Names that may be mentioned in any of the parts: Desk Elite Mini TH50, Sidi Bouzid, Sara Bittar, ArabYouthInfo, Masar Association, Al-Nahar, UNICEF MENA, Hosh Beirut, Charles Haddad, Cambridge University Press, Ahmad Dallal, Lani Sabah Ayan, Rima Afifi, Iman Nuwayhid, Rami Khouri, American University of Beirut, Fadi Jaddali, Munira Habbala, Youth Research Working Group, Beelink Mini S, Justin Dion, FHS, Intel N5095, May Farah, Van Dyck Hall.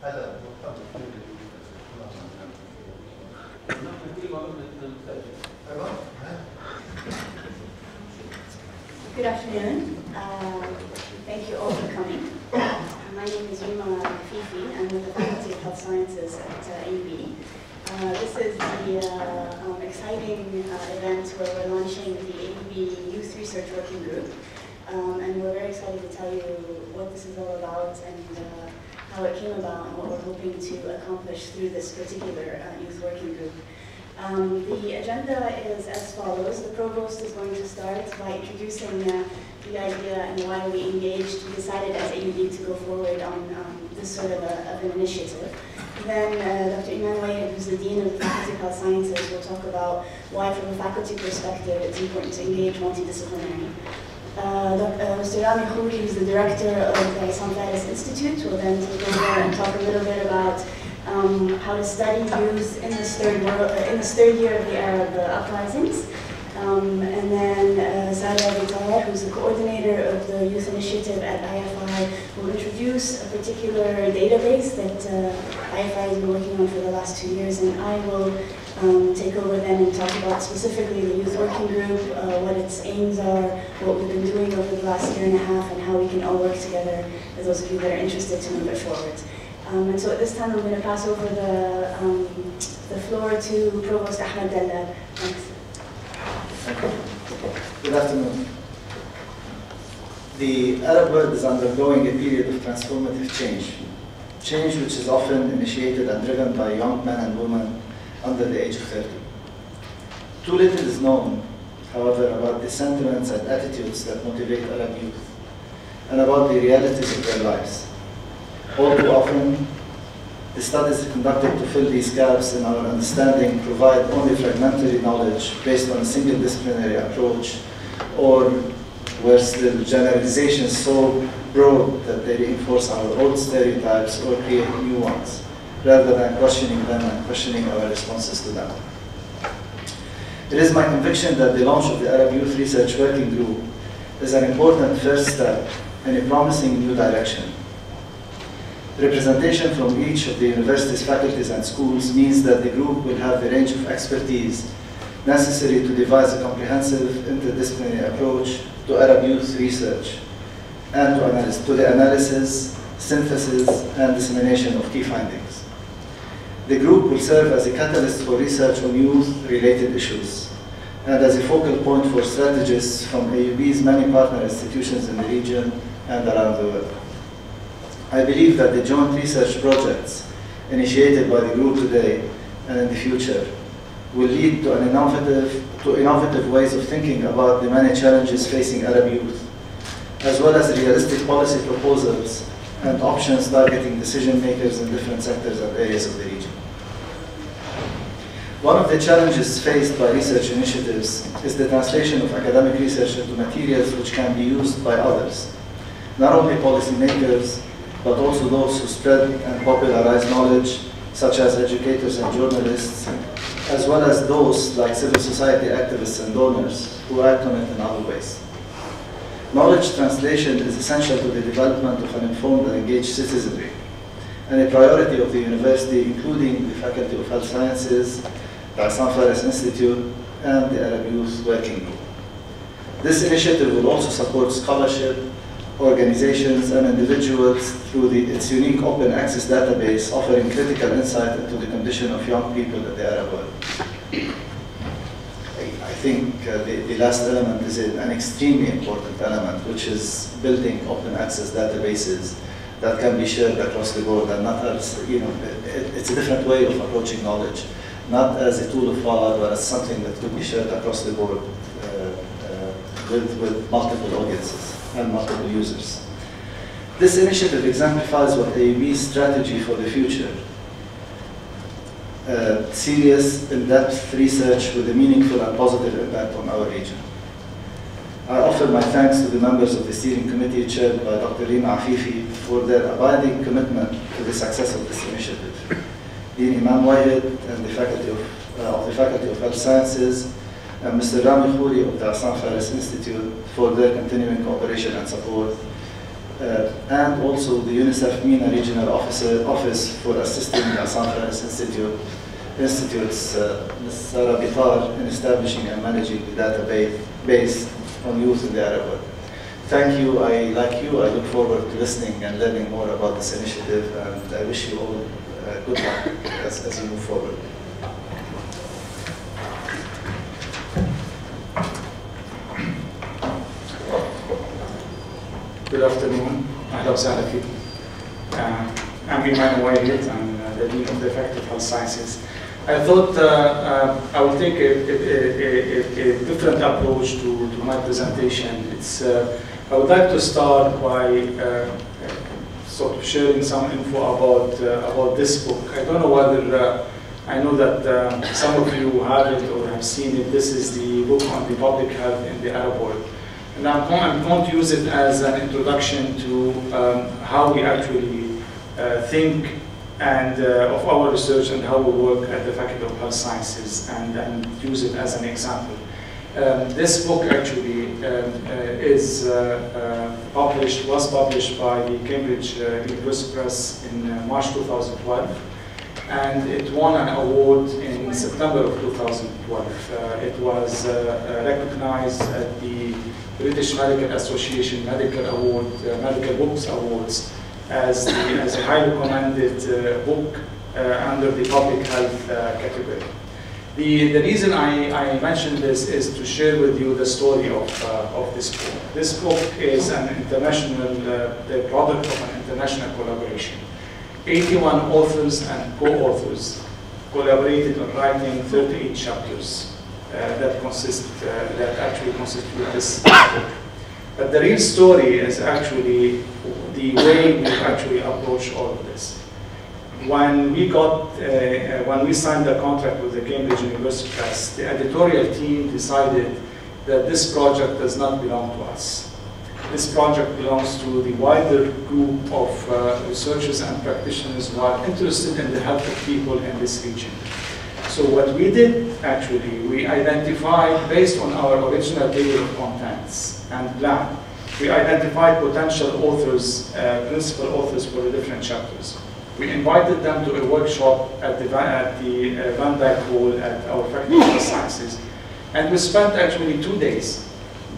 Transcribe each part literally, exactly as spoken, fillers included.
Good afternoon. Uh, thank you all for coming. My name is Rima Afifi. I'm with the Faculty of Health Sciences at uh, A U B. Uh, this is the uh, um, exciting uh, event where we're launching the A U B Youth Research Working Group. Um, and we're very excited to tell you what this is all about and uh, how it came about and what we're hoping to accomplish through this particular uh, youth working group. Um, the agenda is as follows. The provost is going to start by introducing uh, the idea and why we engaged, we decided as A U B to go forward on um, this sort of, a, of an initiative. Then uh, Doctor Iman Nuwayhid, who's the Dean of the Faculty of Health Sciences, will talk about why from a faculty perspective it's important to engage multidisciplinary. Uh, Mister Rami Khouri, who's the director of the Issam Fares Institute, will then take over and talk a little bit about Um, how to study youth in this third world, uh, in this third year of the Arab uh, uprisings, um, and then uh, Sara Bittar, who's the coordinator of the youth initiative at I F I, will introduce a particular database that uh, I F I has been working on for the last two years, and I will um, take over then and talk about specifically the youth working group, uh, what its aims are, what we've been doing over the last year and a half, and how we can all work together as those of you that are interested to move it forward. Um, and so at this time, I'm going to pass over the, um, the floor to Provost Ahmad Dallal. Thanks. Good afternoon. The Arab world is undergoing a period of transformative change. Change which is often initiated and driven by young men and women under the age of thirty. Too little is known, however, about the sentiments and attitudes that motivate Arab youth, and about the realities of their lives. All too often, the studies conducted to fill these gaps in our understanding provide only fragmentary knowledge based on a single disciplinary approach, or worse still, generalizations so broad that they reinforce our old stereotypes or create new ones, rather than questioning them and questioning our responses to them. It is my conviction that the launch of the Arab Youth Research Working Group is an important first step in a promising new direction. Representation from each of the university's faculties and schools means that the group will have the range of expertise necessary to devise a comprehensive interdisciplinary approach to Arab youth research and to, analysis, to the analysis, synthesis, and dissemination of key findings. The group will serve as a catalyst for research on youth-related issues and as a focal point for strategists from A U B's many partner institutions in the region and around the world. I believe that the joint research projects initiated by the group today and in the future will lead to, an innovative, to innovative ways of thinking about the many challenges facing Arab youth, as well as realistic policy proposals and options targeting decision makers in different sectors and areas of the region. One of the challenges faced by research initiatives is the translation of academic research into materials which can be used by others, not only policymakers, but also those who spread and popularize knowledge, such as educators and journalists, as well as those like civil society activists and donors who act on it in other ways. Knowledge translation is essential to the development of an informed and engaged citizenry, and a priority of the university, including the Faculty of Health Sciences, the Issam Fares Institute, and the Arab Youth Working Group. This initiative will also support scholarship, organizations and individuals through the, its unique open access database offering critical insight into the condition of young people in the Arab world. I think uh, the, the last element is an extremely important element, which is building open access databases that can be shared across the board and not as, you know, it, it's a different way of approaching knowledge, not as a tool of power, but as something that could be shared across the board uh, uh, with, with multiple audiences and multiple users. This initiative exemplifies what A U B's strategy for the future, uh, serious, in-depth research with a meaningful and positive impact on our region. I offer my thanks to the members of the steering committee chaired by Doctor Rima Afifi for their abiding commitment to the success of this initiative. Dean Iman Nuwayhid and the faculty of, uh, of the Faculty of Health Sciences, and Mister Rami Khouri of the Issam Fares Institute for their continuing cooperation and support, uh, and also the UNICEF MENA Regional Officer, Office for Assisting the Issam Fares Institute, Institute's uh, Miz Sara Bittar in establishing and managing the database on youth in the Arab world. Thank you. I like you. I look forward to listening and learning more about this initiative, and I wish you all uh, good luck as, as you move forward. Good afternoon. Ahla wa sahla fikum. I'm Iman Nuwayhid. I'm uh, the Dean of the Faculty of Health Sciences. I thought uh, uh, I would take a, a, a, a different approach to, to my presentation. It's, uh, I would like to start by uh, sort of sharing some info about uh, about this book. I don't know whether uh, I know that um, some of you have it or have seen it. This is the book on the public health in the Arab world. And I'm going, I'm going to use it as an introduction to um, how we actually uh, think and uh, of our research and how we work at the Faculty of Health Sciences, and, and use it as an example. Um, this book actually um, uh, is uh, uh, published, was published by the Cambridge uh, University Press in uh, March two thousand twelve, and it won an award in September of two thousand twelve. Uh, it was uh, uh, recognized at the British Medical Association Medical Award, uh, Medical Books Awards, as, the, as a highly recommended uh, book uh, under the public health uh, category. The, the reason I, I mentioned this is to share with you the story of, uh, of this book. This book is an international, uh, the product of an international collaboration. eighty-one authors and co-authors collaborated on writing thirty-eight chapters uh, that consist, uh, that actually constitute this book. But the real story is actually the way we actually approach all of this. When we got, uh, when we signed the contract with the Cambridge University Press, the editorial team decided that this project does not belong to us. This project belongs to the wider group of uh, researchers and practitioners who are interested in the health of people in this region. So what we did, actually, we identified, based on our original table of contents and plan, we identified potential authors, uh, principal authors for the different chapters. We invited them to a workshop at the, at the uh, Van Dyck Hall at our Faculty of Sciences, and we spent actually two days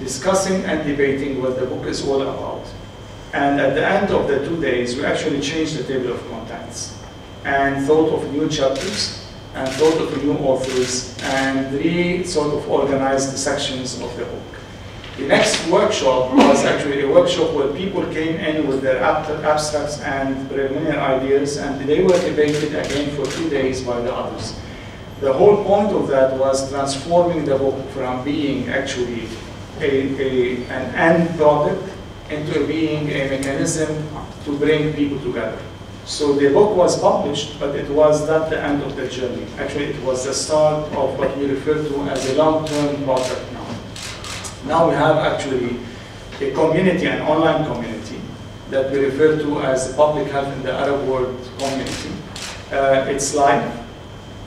discussing and debating what the book is all about. And at the end of the two days, we actually changed the table of contents and thought of new chapters, and thought of new authors, and re sort of organized the sections of the book. The next workshop was actually a workshop where people came in with their abstracts and preliminary ideas, and they were debated again for two days by the others. The whole point of that was transforming the book from being actually a, a, an end product into being a mechanism to bring people together. So the book was published, but it was not the end of the journey. Actually, it was the start of what we refer to as a long-term project now. Now we have actually a community, an online community, that we refer to as the Public Health in the Arab World community. Uh, it's live,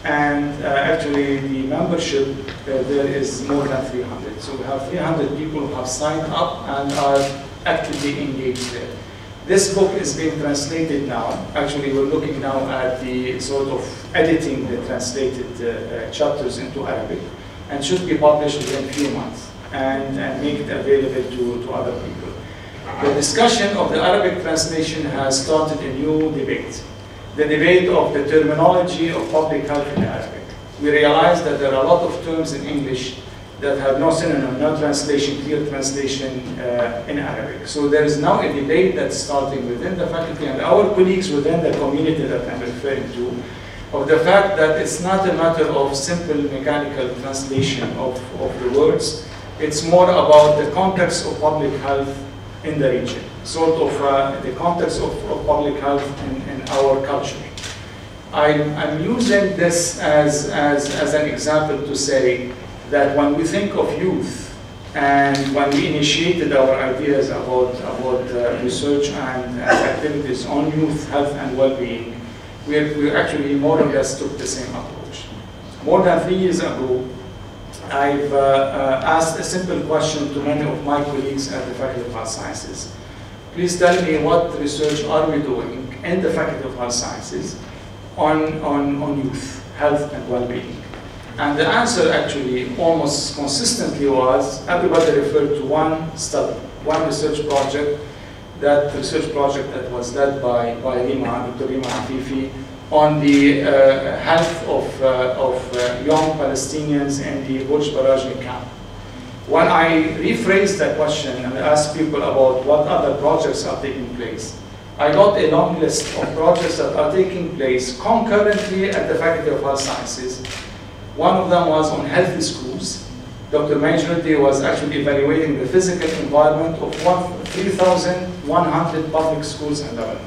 and uh, actually the membership, uh, there is more than three hundred. So we have three hundred people who have signed up and are actively engaged there. This book is being translated now. Actually, we're looking now at the sort of editing the translated uh, uh, chapters into Arabic, and should be published within a few months, and, and make it available to, to other people. The discussion of the Arabic translation has started a new debate, the debate of the terminology of public health in Arabic. We realize that there are a lot of terms in English that have no synonym, no translation, clear translation uh, in Arabic. So there is now a debate that's starting within the faculty and our colleagues within the community that I'm referring to, of the fact that it's not a matter of simple mechanical translation of, of the words. It's more about the context of public health in the region, sort of uh, the context of, of public health in, in our culture. I'm, I'm using this as, as, as an example to say that when we think of youth, and when we initiated our ideas about, about uh, research and uh, activities on youth health and well-being, we, we actually more or less took the same approach. More than three years ago, I've uh, uh, asked a simple question to many of my colleagues at the Faculty of Health Sciences. please tell me what research are we doing in the Faculty of Health Sciences on, on, on youth, health and well-being. And the answer actually almost consistently was everybody referred to one study, one research project, that research project that was led by, by Rima, Doctor Rima Afifi, on the uh, health of, uh, of uh, young Palestinians in the Burj Barajneh camp. When I rephrased that question and asked people about what other projects are taking place, I got a long list of projects that are taking place concurrently at the Faculty of Health Sciences. One of them was on healthy schools. Doctor Majnoudi was actually evaluating the physical environment of three thousand one hundred public schools in Lebanon.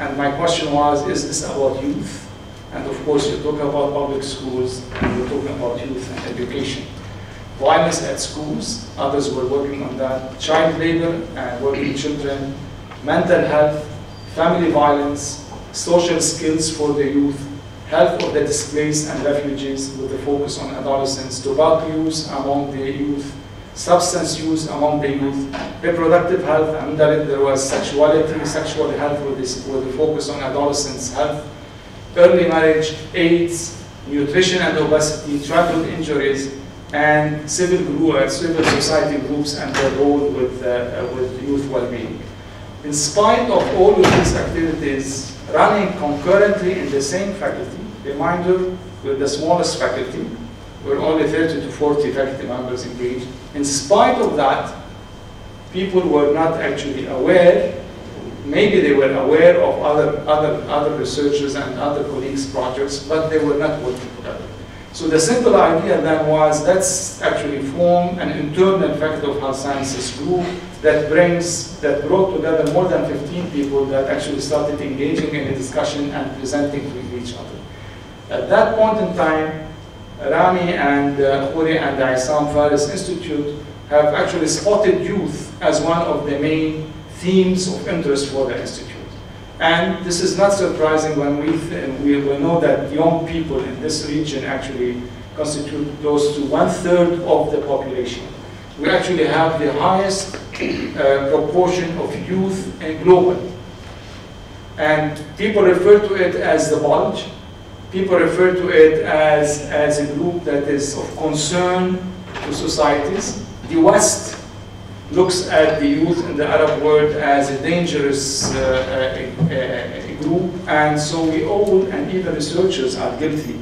And my question was, is this about youth? And of course, you talk about public schools and you're talking about youth and education. Violence at schools, others were working on that. Child labor and working with children, mental health, family violence, social skills for the youth, health of the displaced and refugees with the focus on adolescents, tobacco use among the youth, substance use among the youth, reproductive health, and then there was sexuality, sexual health with, this, with the focus on adolescents' health, early marriage, AIDS, nutrition and obesity, childhood injuries, and civil, group, civil society groups and their role with, uh, with youth well-being. In spite of all of these activities running concurrently in the same faculty, reminder, we're the smallest faculty, we're only thirty to forty faculty members engaged. In spite of that, people were not actually aware, maybe they were aware of other, other, other researchers and other colleagues' projects, but they were not working together. So the simple idea then was, let's actually form an internal Faculty of Health Sciences group that brings, that brought together more than fifteen people that actually started engaging in a discussion and presenting to each other. At that point in time, Rami and Khouri uh, and the Issam Fares Institute have actually spotted youth as one of the main themes of interest for the institute. And this is not surprising when we, we, we know that young people in this region actually constitute close to one-third of the population. We actually have the highest uh, proportion of youth in global. And people refer to it as the bulge. People refer to it as, as a group that is of concern to societies. The West looks at the youth in the Arab world as a dangerous uh, a, a, a group, and so we all, and even researchers, are guilty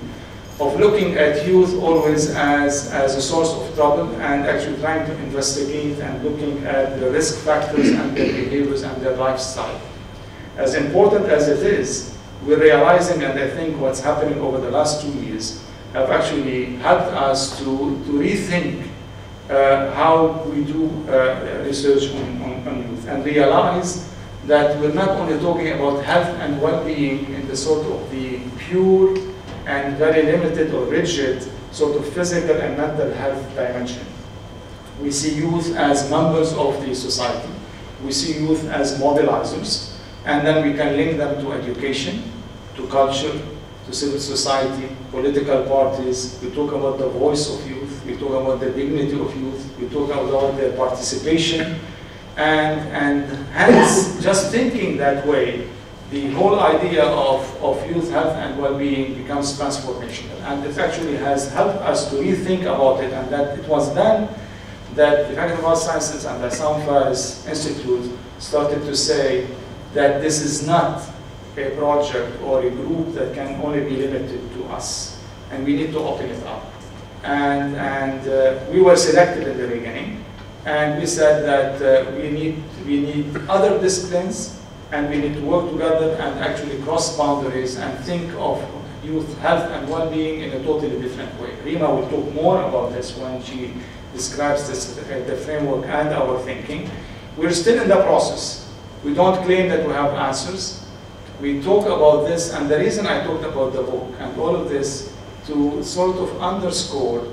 of looking at youth always as, as a source of trouble and actually trying to investigate and looking at the risk factors and their behaviors and their lifestyle. As important as it is, we're realizing, and I think what's happening over the last two years have actually helped us to, to rethink Uh, how we do uh, research on, on, on youth, and realize that we're not only talking about health and well-being in the sort of the pure and very limited or rigid sort of physical and mental health dimension. We see youth as members of the society. We see youth as mobilizers, and then we can link them to education, to culture, to civil society, political parties. We talk about the voice of youth. We talk about the dignity of youth, we talk about their participation, and, and hence, just thinking that way, the whole idea of, of youth health and well-being becomes transformational. And it actually has helped us to rethink about it, and that it was then that the Faculty of Health Sciences and the Issam Fares Institute started to say that this is not a project or a group that can only be limited to us, and we need to open it up. And, and uh, we were selected at the beginning, and we said that uh, we need we need other disciplines, and we need to work together and actually cross boundaries and think of youth health and well-being in a totally different way. Rima will talk more about this when she describes this, uh, the framework and our thinking. We're still in the process. We don't claim that we have answers. We talk about this, and the reason I talked about the book and all of this, to sort of underscore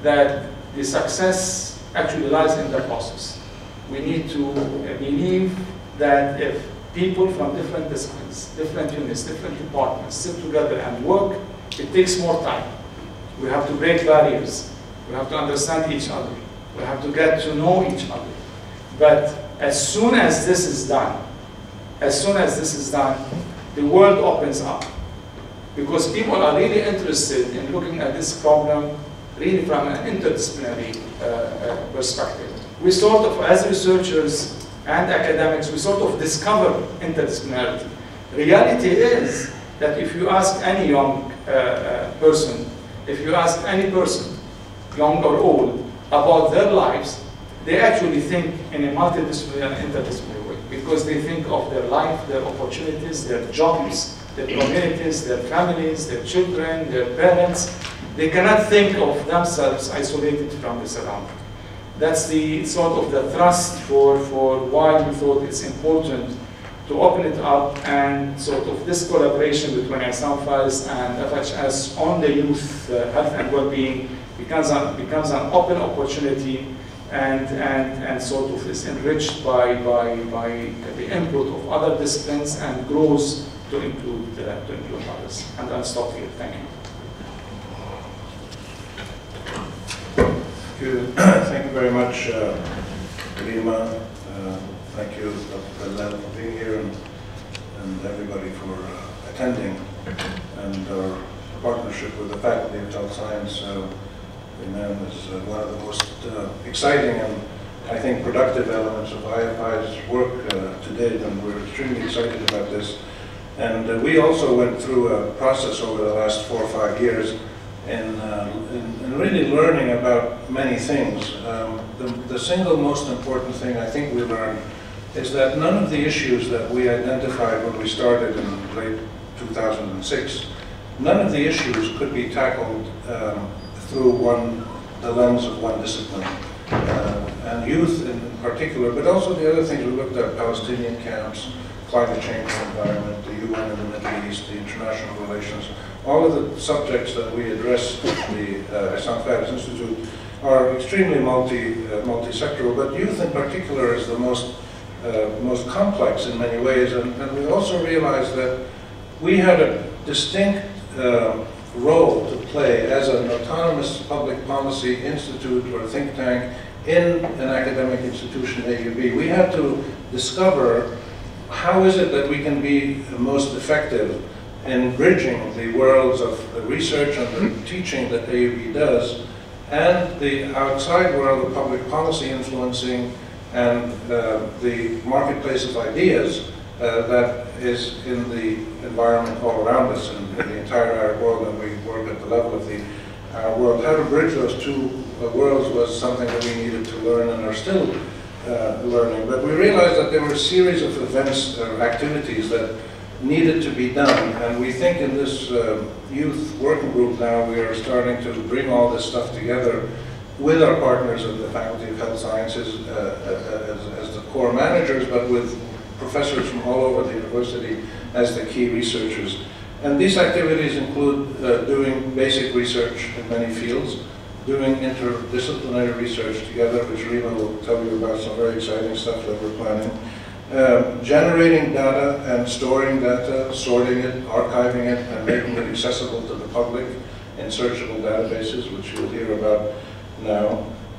that the success actually lies in the process. We need to believe that if people from different disciplines, different units, different departments sit together and work, it takes more time. We have to break barriers. We have to understand each other. We have to get to know each other. But As soon as this is done, as soon as this is done, the world opens up. Because people are really interested in looking at this problem really from an interdisciplinary uh, uh, perspective. We sort of, as researchers and academics, we sort of discover interdisciplinarity. Reality is that if you ask any young uh, uh, person, if you ask any person, young or old, about their lives, they actually think in a multidisciplinary and interdisciplinary way, because they think of their life, their opportunities, their jobs, their communities, their families, their children, their parents. They cannot think of themselves isolated from the surrounding. That's the sort of the thrust for, for why we thought it's important to open it up, and sort of this collaboration between Issam Fares and F H S on the youth uh, health and well-being becomes, a, becomes an open opportunity, and, and, and sort of is enriched by, by, by the input of other disciplines, and grows to include, uh, to include others. And I'll stop here. Thank you. Thank you, thank you very much, uh, Rima. Uh, thank you, Doctor Dallal, for being here, and, and everybody for uh, attending, and our partnership with the Faculty of Health Science. Uh, Iman is uh, one of the most uh, exciting and, I think, productive elements of I F I's work uh, to date, and we're extremely excited about this. And uh, we also went through a process over the last four or five years in, uh, in, in really learning about many things. Um, the, the single most important thing I think we learned is that none of the issues that we identified when we started in late two thousand six, none of the issues could be tackled um, through one, the lens of one discipline. Uh, and youth in particular, but also the other things we looked at, Palestinian camps, climate change and environment, the U N in the Middle East, the international relations, all of the subjects that we address at the uh, Issam Fares Institute are extremely multi, uh, multi-sectoral, but youth in particular is the most, uh, most complex in many ways, and, and we also realized that we had a distinct uh, role to play as an autonomous public policy institute or think tank in an academic institution, A U B. We had to discover how is it that we can be most effective in bridging the worlds of the research and the teaching that A U B does and the outside world of public policy influencing and uh, the marketplace of ideas uh, that is in the environment all around us in, in the entire Arab world, and we work at the level of the Arab world. How to bridge those two worlds was something that we needed to learn and are still Uh, learning, but we realized that there were a series of events or uh, activities that needed to be done, and we think in this uh, youth working group now we are starting to bring all this stuff together with our partners of the Faculty of Health Sciences uh, as, as the core managers, but with professors from all over the university as the key researchers. And these activities include uh, doing basic research in many fields, doing interdisciplinary research together, which Rima will tell you about some very exciting stuff that we're planning. Um, generating data and storing data, sorting it, archiving it, and making it accessible to the public in searchable databases, which you'll hear about now.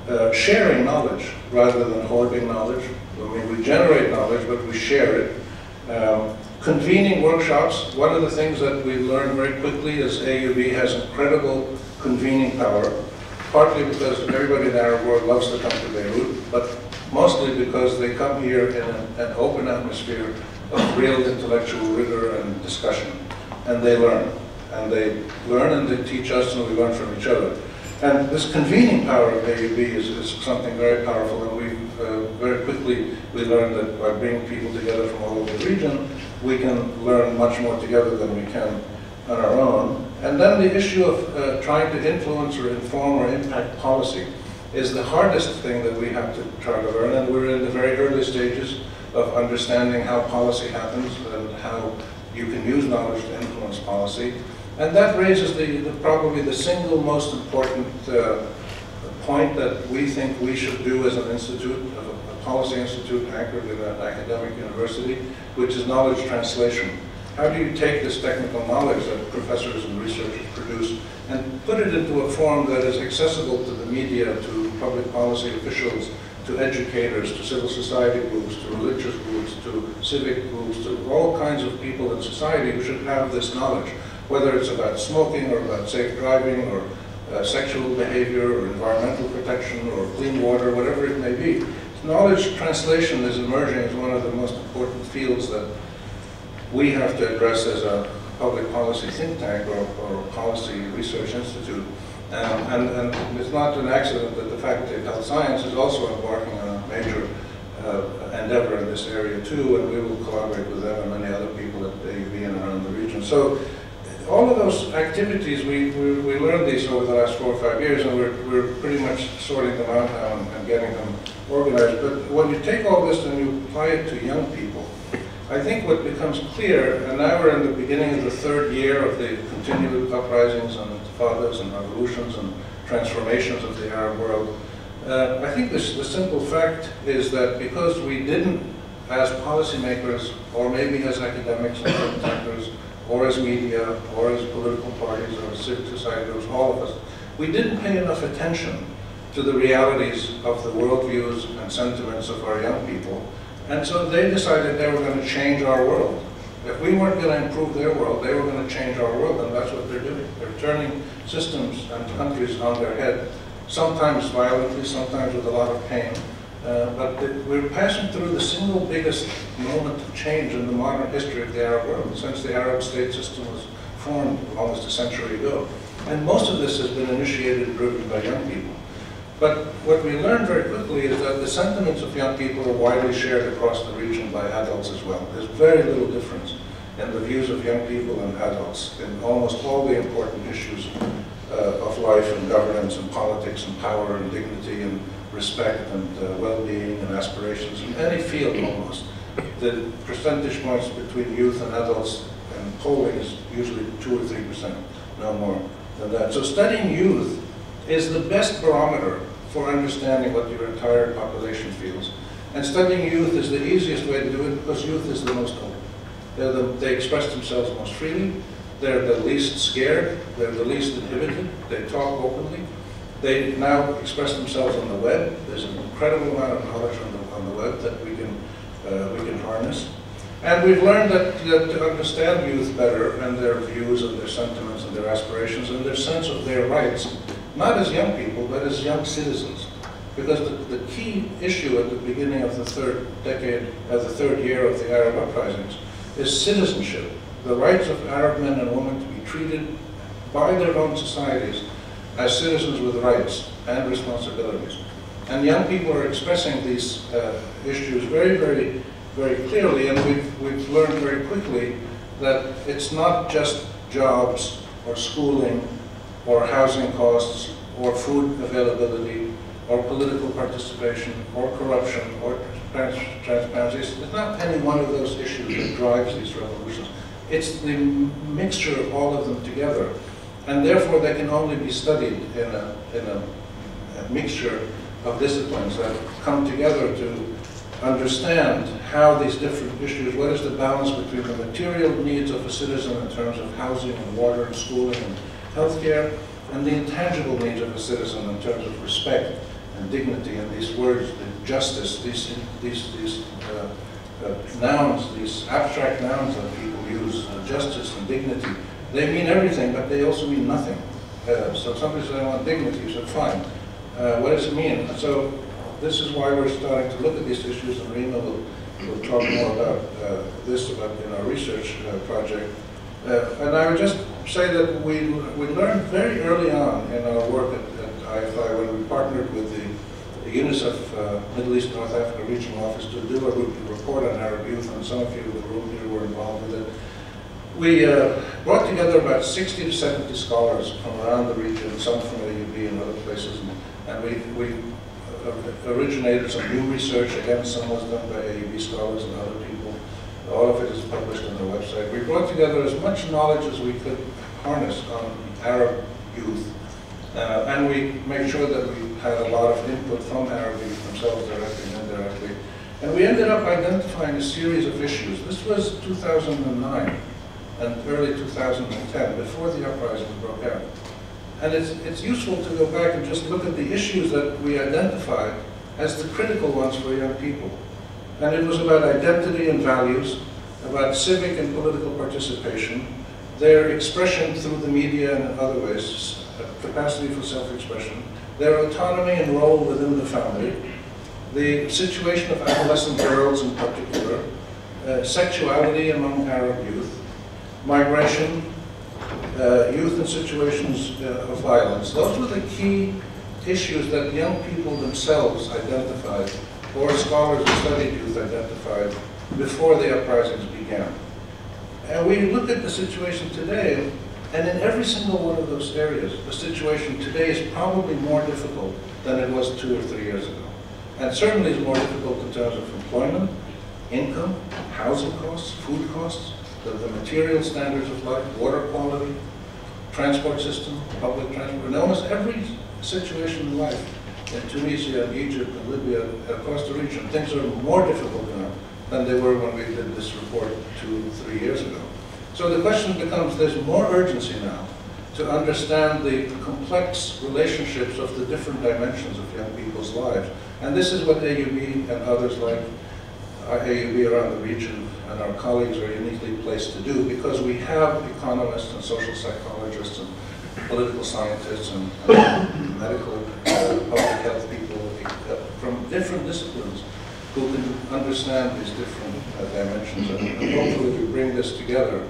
Uh, sharing knowledge rather than hoarding knowledge. I mean, we generate knowledge, but we share it. Um, convening workshops. One of the things that we've learned very quickly is A U B has incredible convening power. Partly because everybody in the Arab world loves to come to Beirut, but mostly because they come here in an, an open atmosphere of real intellectual rigor and discussion. And they learn. And they learn and they teach us, and we learn from each other. And this convening power of A U B is, is something very powerful, and we uh, very quickly we learned that by bringing people together from all over the region, we can learn much more together than we can on our own. And then the issue of uh, trying to influence or inform or impact policy is the hardest thing that we have to try to learn, and we're in the very early stages of understanding how policy happens and how you can use knowledge to influence policy. And that raises the, the probably the single most important uh, point that we think we should do as an institute, a, a policy institute anchored in an academic university, which is knowledge translation. How do you take this technical knowledge that professors and researchers produce and put it into a form that is accessible to the media, to public policy officials, to educators, to civil society groups, to religious groups, to civic groups, to all kinds of people in society who should have this knowledge, whether it's about smoking or about safe driving or uh, sexual behavior or environmental protection or clean water, whatever it may be. Knowledge translation is emerging as one of the most important fields that we have to address as a public policy think tank or, or policy research institute. Um, and, and it's not an accident that the Faculty of Health Science is also embarking on a major uh, endeavor in this area too, and we will collaborate with them and many other people at A U B and around the region. So all of those activities, we, we, we learned these over the last four or five years, and we're, we're pretty much sorting them out now and, and getting them organized. But when you take all this and you apply it to young people, I think what becomes clear, and now we're in the beginning of the third year of the continued uprisings and intifadas and revolutions and transformations of the Arab world, uh, I think this, the simple fact is that because we didn't, as policymakers, or maybe as academics and thinkers, or as media, or as political parties, or as civic society, or all of us, we didn't pay enough attention to the realities of the worldviews and sentiments of our young people. And so they decided they were going to change our world. If we weren't going to improve their world, they were going to change our world, and that's what they're doing. They're turning systems and countries on their head, sometimes violently, sometimes with a lot of pain. Uh, but the, we're passing through the single biggest moment of change in the modern history of the Arab world since the Arab state system was formed almost a century ago. And most of this has been initiated and driven by young people. But what we learned very quickly is that the sentiments of young people are widely shared across the region by adults as well. There's very little difference in the views of young people and adults in almost all the important issues uh, of life and governance and politics and power and dignity and respect and uh, well-being and aspirations in any field almost. The percentage points between youth and adults in polling is usually two or three percent, no more than that. So studying youth is the best barometer for understanding what your entire population feels. And studying youth is the easiest way to do it because youth is the most open. They're the, they express themselves most freely, they're the least scared, they're the least inhibited, they talk openly. They now express themselves on the web. There's an incredible amount of knowledge on the, on the web that we can, uh, we can harness. And we've learned that, that to understand youth better and their views and their sentiments and their aspirations and their sense of their rights, not as young people, but as young citizens. Because the, the key issue at the beginning of the third decade, of the third year of the Arab uprisings, is citizenship. The rights of Arab men and women to be treated by their own societies as citizens with rights and responsibilities. And young people are expressing these uh, issues very, very, very clearly, and we've, we've learned very quickly that it's not just jobs or schooling or housing costs or food availability or political participation or corruption or trans transparency. It's not any one of those issues that drives these revolutions. It's the mixture of all of them together. And therefore, they can only be studied in a, in a, a mixture of disciplines that come together to understand how these different issues, what is the balance between the material needs of a citizen in terms of housing and water and schooling and healthcare, and the intangible needs of a citizen in terms of respect and dignity and these words, the justice, these, these, these uh, uh, nouns, these abstract nouns that people use, uh, justice and dignity. They mean everything, but they also mean nothing. Uh, so somebody says, I want dignity. You said, fine. Uh, what does it mean? And so this is why we're starting to look at these issues, and Rima will, will talk more about uh, this about in our research uh, project. Uh, and I would just say that we, we learned very early on in our work at, at I F I when we partnered with the, the UNICEF uh, Middle East North Africa Regional Office to do a report on Arab youth, and some of you in the room here were involved with it. We uh, brought together about sixty to seventy scholars from around the region, some from A U B and other places, and we, we uh, originated some new research. Again, some was done by A U B scholars and other people. All of it is published on their website. We brought together as much knowledge as we could harness on Arab youth, uh, and we made sure that we had a lot of input from Arab youth themselves, directly and indirectly. And we ended up identifying a series of issues. This was two thousand nine. And early two thousand ten, before the uprisings broke out. And it's, it's useful to go back and just look at the issues that we identified as the critical ones for young people. And it was about identity and values, about civic and political participation, their expression through the media and other ways, capacity for self-expression, their autonomy and role within the family, the situation of adolescent girls in particular, uh, sexuality among Arab youth, migration, uh, youth in situations uh, of violence. Those were the key issues that young people themselves identified, or scholars who studied youth identified, before the uprisings began. And we look at the situation today, and in every single one of those areas, the situation today is probably more difficult than it was two or three years ago. And certainly is more difficult in terms of employment, income, housing costs, food costs, the, the material standards of life, water quality, transport system, public transport. And almost every situation in life in Tunisia, and Egypt, and Libya, across the region, things are more difficult now than they were when we did this report two, three years ago. So the question becomes, there's more urgency now to understand the complex relationships of the different dimensions of young people's lives. And this is what A U B and others like A U B around the region and our colleagues are uniquely placed to do, because we have economists and social psychologists and political scientists and, and medical, uh, public health people from different disciplines who can understand these different uh, dimensions, and, and hopefully we bring this together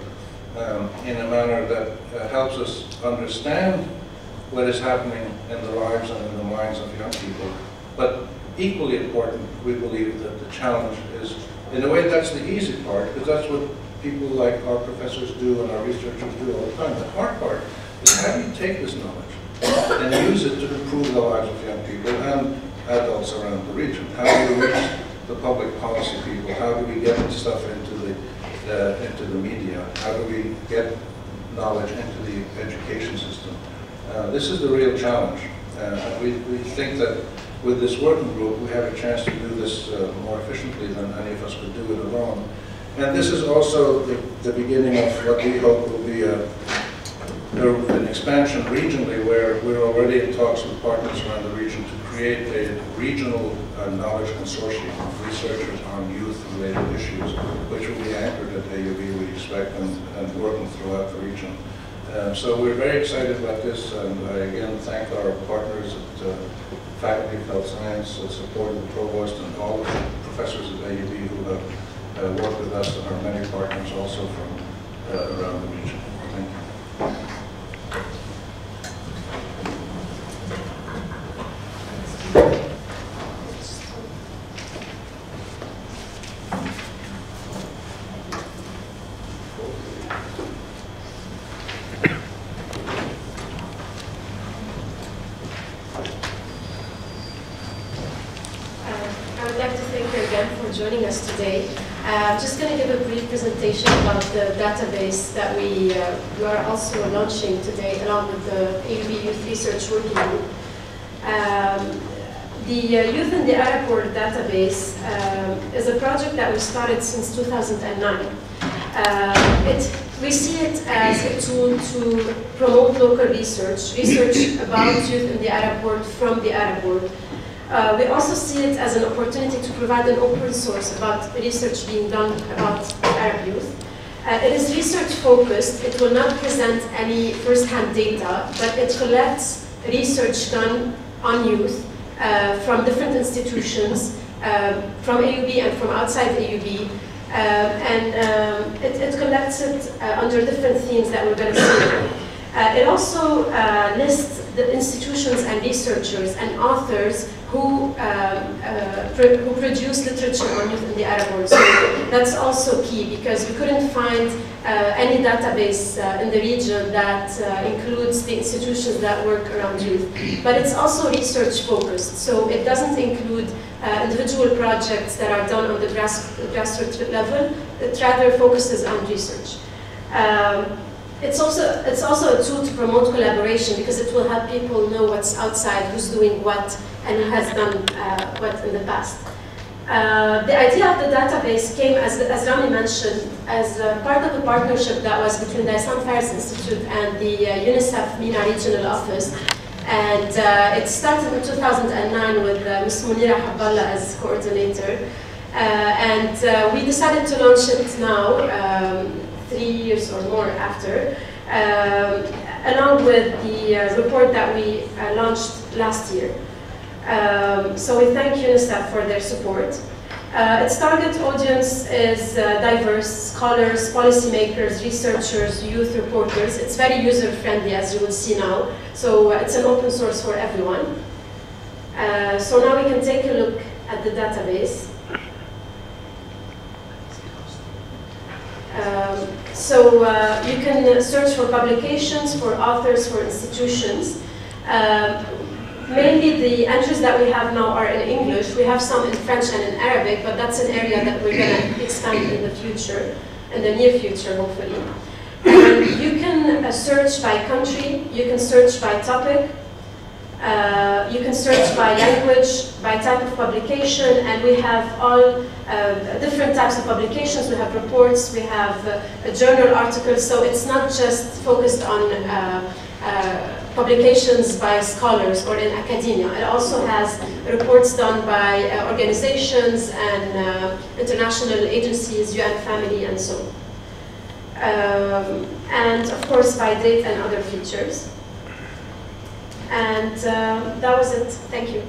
um, in a manner that uh, helps us understand what is happening in the lives and in the minds of young people. But equally important, we believe that the challenge is, in a way that's the easy part, because that's what people like our professors do and our researchers do all the time. The hard part is how do you take this knowledge and use it to improve the lives of young people and adults around the region? How do we reach the public policy people? How do we get stuff into the, uh, into the media? How do we get knowledge into the education system? Uh, this is the real challenge. Uh, we, we think that with this working group, we have a chance to do this uh, more efficiently than any of us could do it alone. And this is also the, the beginning of what we hope will be a, an expansion regionally, where we're already in talks with partners around the region to create a regional uh, knowledge consortium of researchers on youth-related issues, which will be anchored at A U B, we expect, and, and working throughout the region. Uh, so we're very excited about this, and I again thank our partners at uh, Faculty of Health Science, uh, supporting the provost, and all of the professors at A U B who have uh, worked with us, and our many partners also from uh, around the region. Thank database that we, uh, we are also launching today along with the A U B Youth Research Working Group. Um, the uh, Youth in the Arab World Database uh, is a project that we started since two thousand nine. Uh, it, we see it as a tool to promote local research, research about youth in the Arab world from the Arab world. Uh, we also see it as an opportunity to provide an open source about research being done about Arab youth. Uh, it is research focused. It will not present any first-hand data, but it collects research done on youth uh, from different institutions, uh, from A U B and from outside A U B, uh, and um, it, it collects it uh, under different themes that we're going to see. Uh, it also uh, lists the institutions and researchers and authors who, um, uh, pr who produce literature on youth in the Arab world. So that's also key, because we couldn't find uh, any database uh, in the region that uh, includes the institutions that work around youth. But it's also research focused, so it doesn't include uh, individual projects that are done on the grass grassroots level. It rather focuses on research. Um, It's also, it's also a tool to promote collaboration, because it will help people know what's outside, who's doing what, and has done uh, what in the past. Uh, the idea of the database came, as, as Rami mentioned, as uh, part of a partnership that was between the Issam Fares Institute and the uh, UNICEF MENA Regional Office. And uh, it started in two thousand nine with uh, Miz Munira Habbala as coordinator. Uh, and uh, we decided to launch it now, um, three years or more after, um, along with the uh, report that we uh, launched last year. Um, so we thank UNICEF for their support. Uh, its target audience is uh, diverse: scholars, policymakers, researchers, youth reporters. It's very user-friendly, as you will see now. So uh, it's an open source for everyone. Uh, so now we can take a look at the database. Um, so uh, you can search for publications, for authors, for institutions. Um, Mainly the entries that we have now are in English. We have some in French and in Arabic, but that's an area that we're going to expand in the future, in the near future, hopefully. And you can uh, search by country, you can search by topic, uh, you can search by language, by type of publication, and we have all uh, different types of publications. We have reports, we have uh, journal articles, so it's not just focused on uh, uh, publications by scholars or in academia. It also has reports done by uh, organizations and uh, international agencies, U N Family, and so on. Um, and of course, by date and other features. And uh, that was it. Thank you.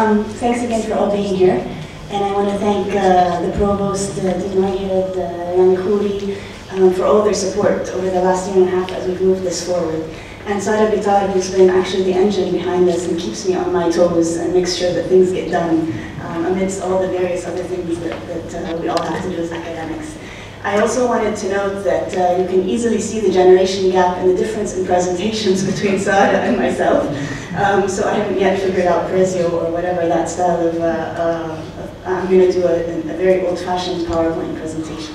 Um, thanks again for all being here, and I want to thank uh, the Provost, uh, Justin Dion, uh, Rami Khouri, um, for all their support over the last year and a half as we've moved this forward. And Sara Bittar, who's been actually the engine behind this and keeps me on my toes and makes sure that things get done um, amidst all the various other things that, that uh, we all have to do as academics. I also wanted to note that uh, you can easily see the generation gap and the difference in presentations between Sara and myself. Um, so I haven't yet figured out Prezio or whatever that style of, uh, uh, of I'm going to do a, a very old-fashioned PowerPoint presentation.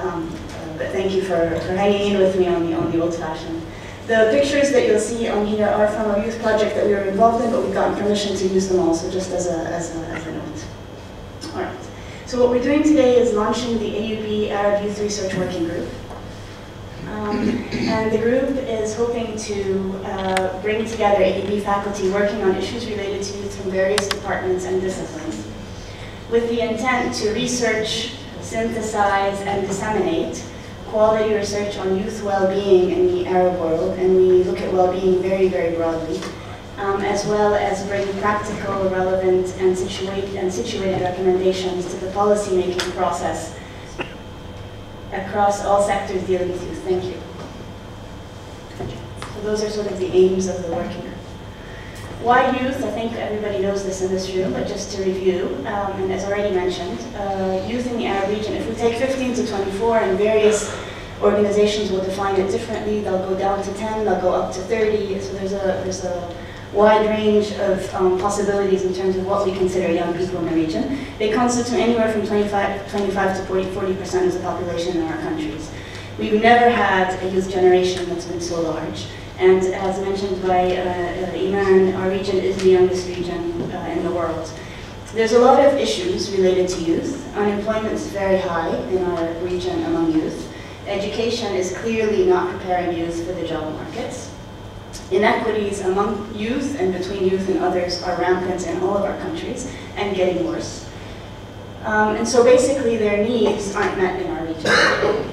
Um, uh, but thank you for, for hanging in with me on the, on the old-fashioned. The pictures that you'll see on here are from a youth project that we were involved in, but we've gotten permission to use them all, so just as a, as a, as a note. All right. So what we're doing today is launching the A U B Arab Youth Research Working Group. Um, and the group is hoping to uh, bring together A U B faculty working on issues related to youth from various departments and disciplines, with the intent to research, synthesize, and disseminate quality research on youth well-being in the Arab world. And we look at well-being very, very broadly, um, as well as bring practical, relevant, and, situate, and situated recommendations to the policy-making process across all sectors dealing with youth. Thank you. So those are sort of the aims of the working group. Why youth? I think everybody knows this in this room, but just to review, um, and as already mentioned, uh, youth in the Arab region, if we take fifteen to twenty-four, and various organizations will define it differently, they'll go down to ten, they'll go up to thirty, so there's a, there's a wide range of um, possibilities in terms of what we consider young people in the region. They constitute anywhere from twenty-five to forty percent of the population in our countries. We've never had a youth generation that's been so large. And as mentioned by uh, Iman, our region is the youngest region uh, in the world. There's a lot of issues related to youth. Unemployment is very high in our region among youth. Education is clearly not preparing youth for the job markets. Inequities among youth and between youth and others are rampant in all of our countries and getting worse. Um, and so basically their needs aren't met in our region.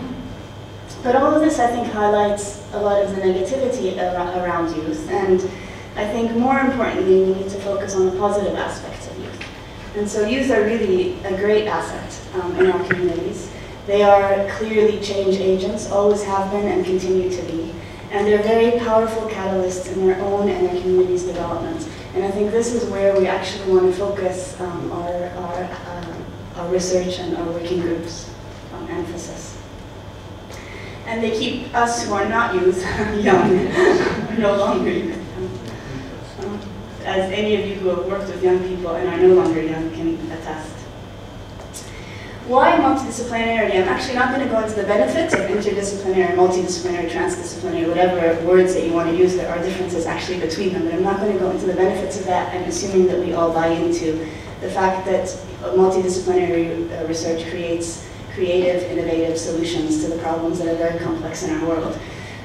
But all of this, I think, highlights a lot of the negativity ar around youth. And I think more importantly, we need to focus on the positive aspects of youth. And so youth are really a great asset um, in our communities. They are clearly change agents, always have been and continue to be. And they're very powerful catalysts in their own and their community's development. And I think this is where we actually want to focus um, our, our, uh, our research and our working groups on um, emphasis. And they keep us who are not youth young, no longer youth. Um, as any of you who have worked with young people and are no longer young can attest. why multidisciplinary? I'm actually not going to go into the benefits of interdisciplinary, multidisciplinary, transdisciplinary, whatever words that you want to use. There are differences actually between them, but I'm not going to go into the benefits of that. I'm assuming that we all buy into the fact that multidisciplinary research creates creative, innovative solutions to the problems that are very complex in our world.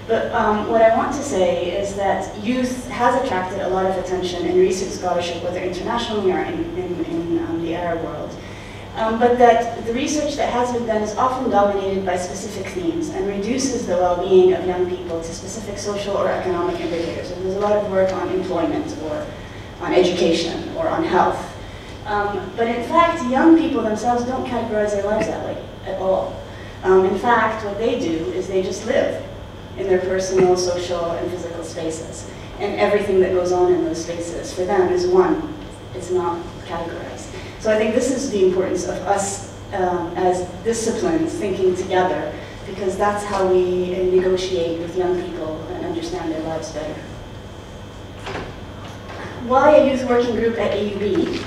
But um, what I want to say is that youth has attracted a lot of attention in recent scholarship, whether internationally or in, in, in um, the Arab world. Um, but that the research that has been done is often dominated by specific themes and reduces the well-being of young people to specific social or economic indicators. And there's a lot of work on employment or on education or on health. Um, but in fact, young people themselves don't categorize their lives that way at all. Um, in fact, what they do is they just live in their personal, social, and physical spaces. And everything that goes on in those spaces for them is one. It's not categorized. So I think this is the importance of us um, as disciplines thinking together, because that's how we negotiate with young people and understand their lives better. Why a youth working group at A U B?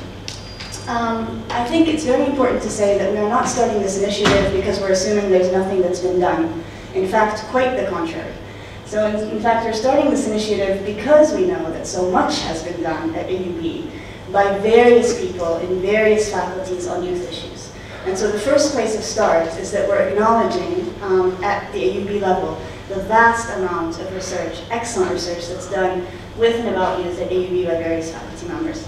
Um, I think it's very important to say that we are not starting this initiative because we're assuming there's nothing that's been done. In fact, quite the contrary. So in, in fact, we're starting this initiative because we know that so much has been done at A U B by various people in various faculties on youth issues. And so the first place of start is that we're acknowledging um, at the A U B level the vast amount of research, excellent research, that's done with and about youth at A U B by various faculty members.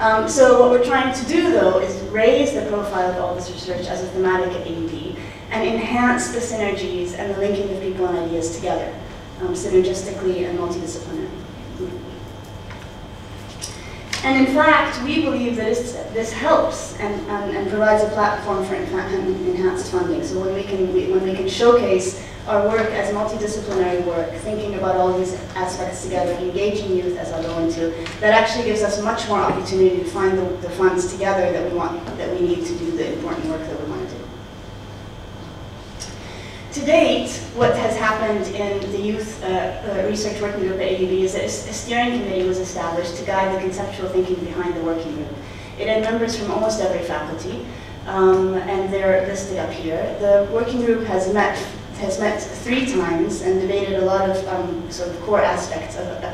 Um, so what we're trying to do, though, is raise the profile of all this research as a thematic at A U B and enhance the synergies and the linking of people and ideas together, um, synergistically and multidisciplinary. And in fact, we believe that it's, this helps and, and, and provides a platform for enhanced funding. So when we can, we, when we can showcase our work as multidisciplinary work, thinking about all these aspects together, engaging youth as I'll go into, that actually gives us much more opportunity to find the, the funds together that we want, that we need to do the important work that we want to do. To date, what has happened in the Youth uh, uh, Research Working Group at A U B is that a steering committee was established to guide the conceptual thinking behind the working group. It had members from almost every faculty, um, and they're listed up here. The working group has met has met three times and debated a lot of um, sort of core aspects of a,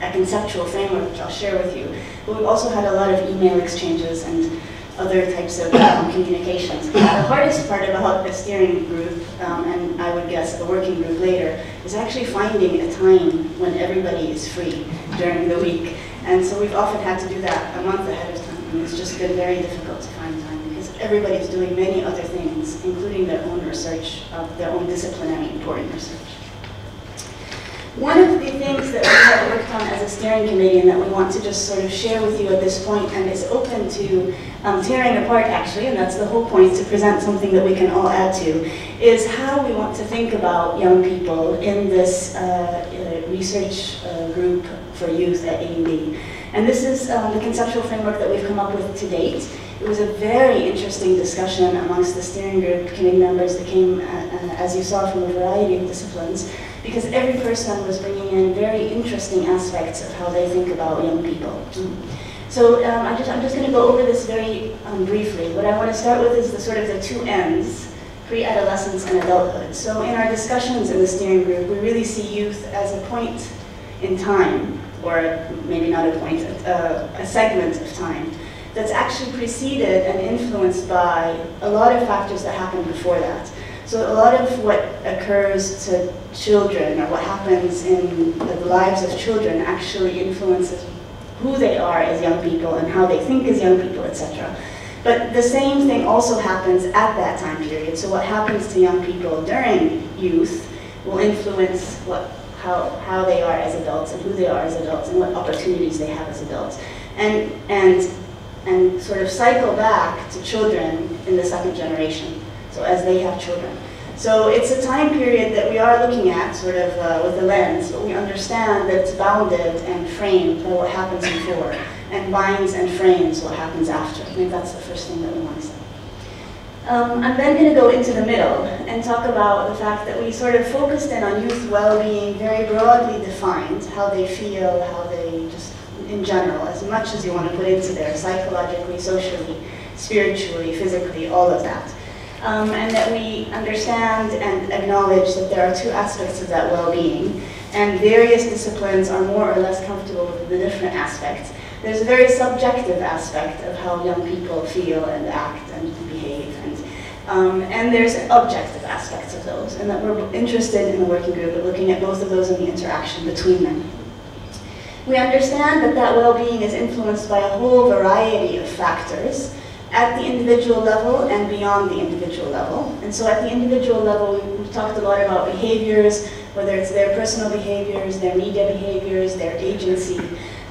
a conceptual framework, which I'll share with you. But we've also had a lot of email exchanges and other types of um, communications. The hardest part about the steering group, um, and I would guess the working group later, is actually finding a time when everybody is free during the week. And so we've often had to do that a month ahead of time, and it's just been very difficult to find time because everybody's doing many other things, including their own research, uh, their own disciplinary important research. One of the things that we have worked on as a steering committee and that we want to just sort of share with you at this point, and is open to um, tearing apart actually, and that's the whole point, to present something that we can all add to, is how we want to think about young people in this uh, research uh, group for youth at A U B. And this is um, the conceptual framework that we've come up with to date. It was a very interesting discussion amongst the steering group committee members that came, uh, uh, as you saw, from a variety of disciplines, because every person was bringing in very interesting aspects of how they think about young people. So um, I'm just, I'm just going to go over this very um, briefly. What I want to start with is the sort of the two ends, pre-adolescence and adulthood. So in our discussions in the steering group, we really see youth as a point in time, or maybe not a point, uh, a segment of time, that's actually preceded and influenced by a lot of factors that happened before that. So a lot of what occurs to children, or what happens in the lives of children, actually influences who they are as young people and how they think as young people, et cetera. But the same thing also happens at that time period. So what happens to young people during youth will influence what, how, how they are as adults and who they are as adults and what opportunities they have as adults. And, and, and sort of cycle back to children in the second generation. So as they have children. So it's a time period that we are looking at sort of uh, with a lens, but we understand that it's bounded and framed by what happens before, and binds and frames what happens after. I think that's the first thing that we want to say. Um, I'm then going to go into the middle and talk about the fact that we sort of focused in on youth well-being very broadly defined, how they feel, how they just in general, as much as you want to put into there, psychologically, socially, spiritually, physically, all of that. Um, and that we understand and acknowledge that there are two aspects of that well-being, and various disciplines are more or less comfortable with the different aspects. There's a very subjective aspect of how young people feel and act and behave, and, um, and there's objective aspects of those, and that we're interested in the working group at looking at both of those and the interaction between them. We understand that that well-being is influenced by a whole variety of factors at the individual level and beyond the individual level. And so at the individual level, we've talked a lot about behaviors, whether it's their personal behaviors, their media behaviors, their agency,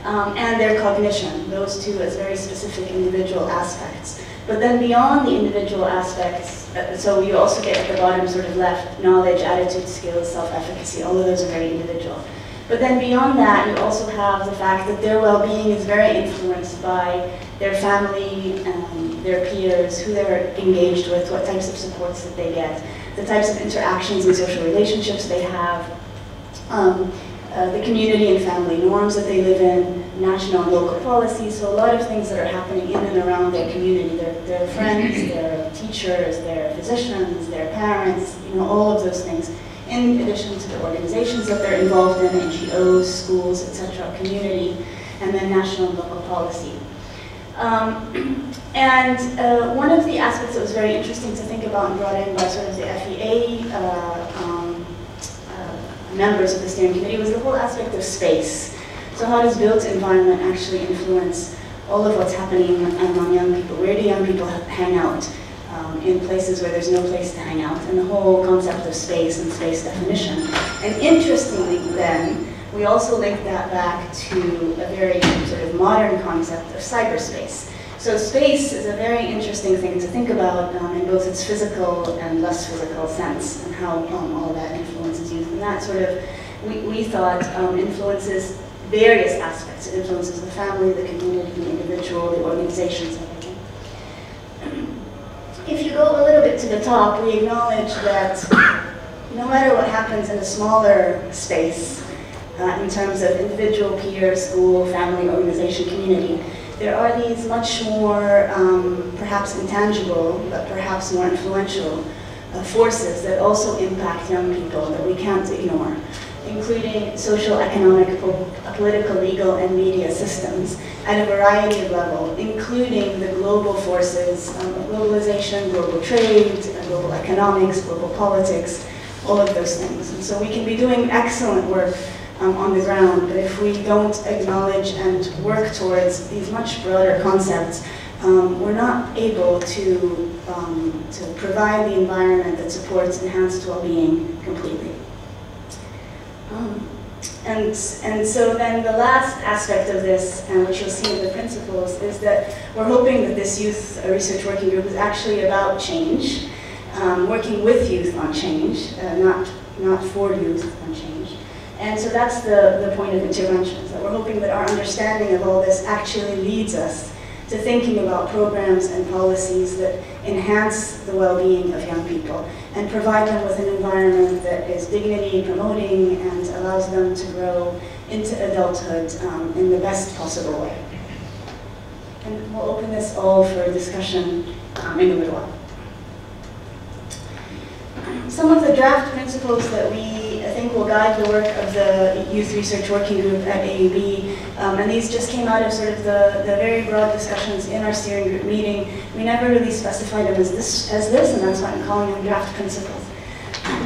um, and their cognition, those two as very specific individual aspects. But then beyond the individual aspects, so you also get at the bottom sort of left, knowledge, attitude, skills, self-efficacy, all of those are very individual. But then beyond that, you also have the fact that their well-being is very influenced by their family, um, their peers, who they're engaged with, what types of supports that they get, the types of interactions and social relationships they have, um, uh, the community and family norms that they live in, national and local policies, so a lot of things that are happening in and around their community, their, their friends, their teachers, their physicians, their parents, you know, all of those things. In addition to the organizations that they're involved in, N G Os, schools, et cetera, community, and then national and local policy. Um, and uh, one of the aspects that was very interesting to think about and brought in by sort of the F E A uh, um, uh, members of the steering committee was the whole aspect of space. So how does built environment actually influence all of what's happening among young people? Where do young people hang out? Um, in places where there's no place to hang out, and the whole concept of space and space definition. And interestingly then, we also link that back to a very sort of modern concept of cyberspace. So space is a very interesting thing to think about um, in both its physical and less physical sense, and how um, all that influences youth. And that sort of, we, we thought, um, influences various aspects. It influences the family, the community, the individual, the organizations. If you go a little bit to the top, we acknowledge that no matter what happens in a smaller space, uh, in terms of individual, peer, school, family, organization, community, there are these much more, um, perhaps intangible, but perhaps more influential uh, forces that also impact young people that we can't ignore, including social, economic, po political, legal, and media systems at a variety of levels, including the global forces um, of globalization, global trade, global economics, global politics, all of those things. And so we can be doing excellent work um, on the ground, but if we don't acknowledge and work towards these much broader concepts, um, we're not able to, um, to provide the environment that supports enhanced well-being completely. Um, and, and so then the last aspect of this, and which you'll see in the principles, is that we're hoping that this youth research working group is actually about change, um, working with youth on change, uh, not, not for youth on change. And so that's the, the point of interventions, that we're hoping that our understanding of all this actually leads us to thinking about programs and policies that enhance the well-being of young people and provide them with an environment that is dignity promoting and allows them to grow into adulthood um, in the best possible way. And we'll open this all for discussion um, in a little while. Some of the draft principles that we I think will guide the work of the Youth Research Working Group at A U B. Um, and these just came out of sort of the, the very broad discussions in our steering group meeting. We never really specified them as this, as this, and that's why I'm calling them draft principles.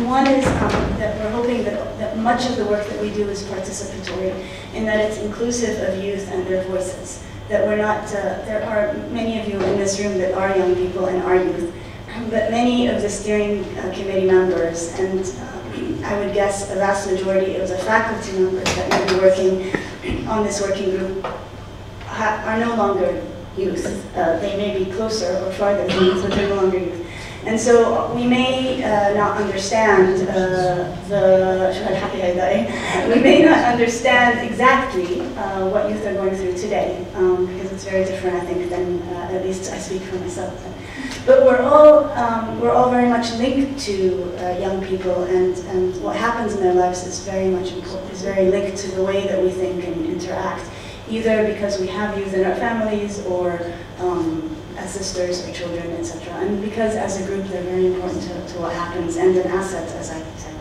One is um, that we're hoping that, that much of the work that we do is participatory, in that it's inclusive of youth and their voices. That we're not, uh, there are many of you in this room that are young people and are youth, but many of the steering uh, committee members and um, I would guess a vast majority of the faculty members that may be working on this working group ha are no longer youth. Uh, they may be closer or farther from youth, but they're no longer youth. And so we may uh, not understand uh, the we may not understand exactly uh, what youth are going through today, um, because it's very different, I think, than uh, at least I speak for myself. But we're all um, we're all very much linked to uh, young people, and, and what happens in their lives is very much important, is very linked to the way that we think and interact, either because we have youth in our families or um, the sisters, her children, et cetera. And because as a group they're very important to, to what happens, and an asset, as I said.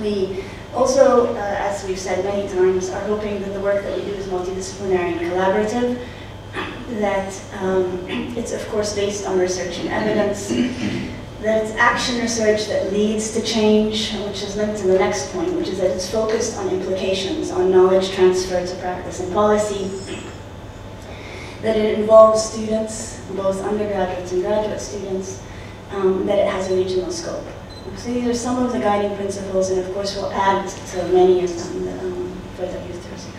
We also, uh, as we've said many times, are hoping that the work that we do is multidisciplinary and collaborative, that um, it's of course based on research and evidence, that it's action research that leads to change, which is linked to the next point, which is that it's focused on implications, on knowledge transfer to practice and policy, that it involves students, both undergraduates and graduate students, um, that it has a regional scope. So these are some of the guiding principles, and of course we'll add to many of them um, for the youth Thursday.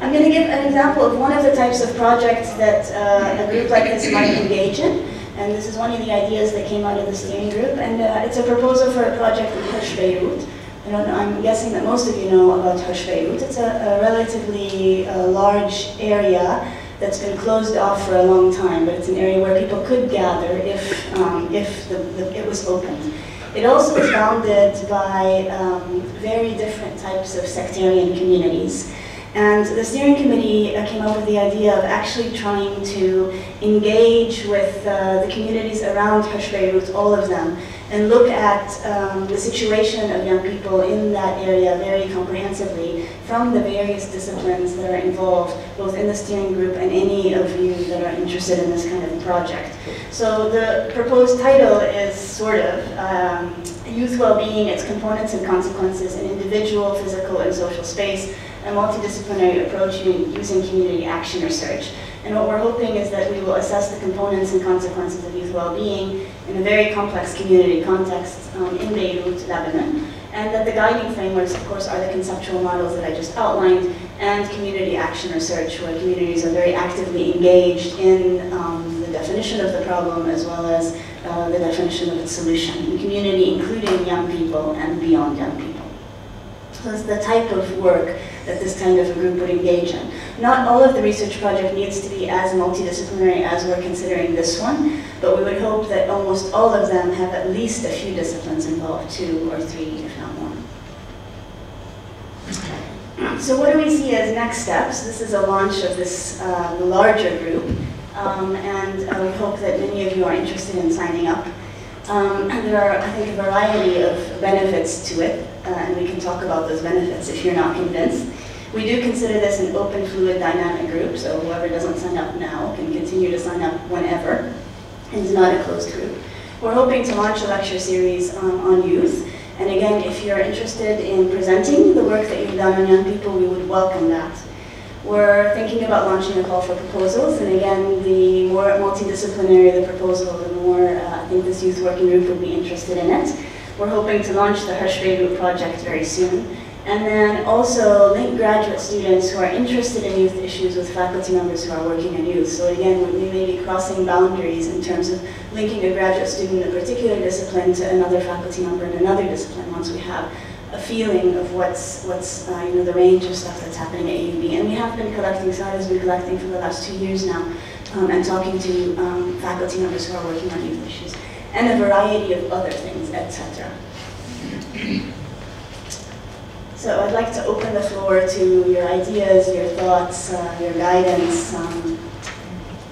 I'm going to give an example of one of the types of projects that uh, a group like this might engage in, and this is one of the ideas that came out of the steering group, and uh, it's a proposal for a project in Hosh Beirut. I don't know, I'm guessing that most of you know about Hosh Beirut. It's a, a relatively uh, large area that's been closed off for a long time, but it's an area where people could gather if, um, if the, the, it was opened. It also is bounded by um, very different types of sectarian communities. And the steering committee uh, came up with the idea of actually trying to engage with uh, the communities around Hosh Beirut, all of them, and look at um, the situation of young people in that area very comprehensively from the various disciplines that are involved, both in the steering group and any of you that are interested in this kind of project. So the proposed title is sort of um, Youth Well-Being, Its Components and Consequences in Individual, Physical, and Social Space, a multidisciplinary approach using community action research. And what we're hoping is that we will assess the components and consequences of youth well-being in a very complex community context um, in Beirut, Lebanon. And that the guiding frameworks, of course, are the conceptual models that I just outlined, and community action research, where communities are very actively engaged in um, the definition of the problem as well as uh, the definition of its solution, in community including young people and beyond young people. So it's the type of work that this kind of a group would engage in. Not all of the research project needs to be as multidisciplinary as we're considering this one, but we would hope that almost all of them have at least a few disciplines involved, two or three, if not more. So what do we see as next steps? This is a launch of this uh, larger group, um, and uh, we hope that many of you are interested in signing up. Um, there are, I think, a variety of benefits to it, uh, and we can talk about those benefits if you're not convinced. We do consider this an open, fluid, dynamic group, so whoever doesn't sign up now can continue to sign up whenever. It's not a closed group. We're hoping to launch a lecture series um, on youth, and again, if you're interested in presenting the work that you've done on young people, we would welcome that. We're thinking about launching a call for proposals, and again, the more multidisciplinary the proposal, the more uh, I think this youth working group would be interested in it. We're hoping to launch the Hosh Beirut project very soon, and then also link graduate students who are interested in youth issues with faculty members who are working on youth. So again, we may be crossing boundaries in terms of linking a graduate student in a particular discipline to another faculty member in another discipline once we have a feeling of what's, what's uh, you know, the range of stuff that's happening at A U B. And we have been collecting, Sara's been collecting for the last two years now, um, and talking to um, faculty members who are working on youth issues, and a variety of other things, et cetera. So I'd like to open the floor to your ideas, your thoughts, uh, your guidance, um,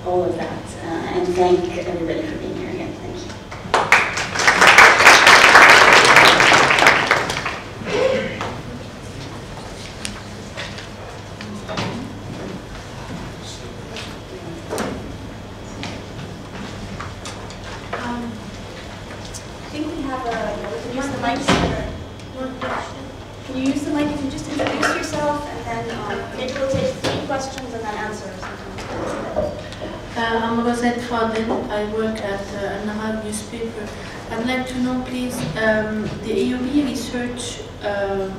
all of that, uh, and thank everybody for being here. I work at uh, Al-Nahar newspaper. I'd like to know, please, um, the A U B research uh,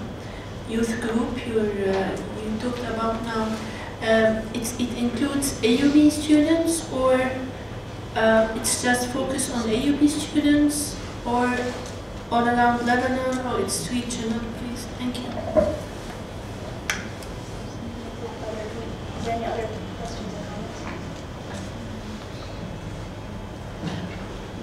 youth group you're, uh, you talked about now, uh, it's, it includes A U B students, or uh, it's just focused on A U B students, or all around Lebanon, or it's regional, please? Thank you. Is there any other questions?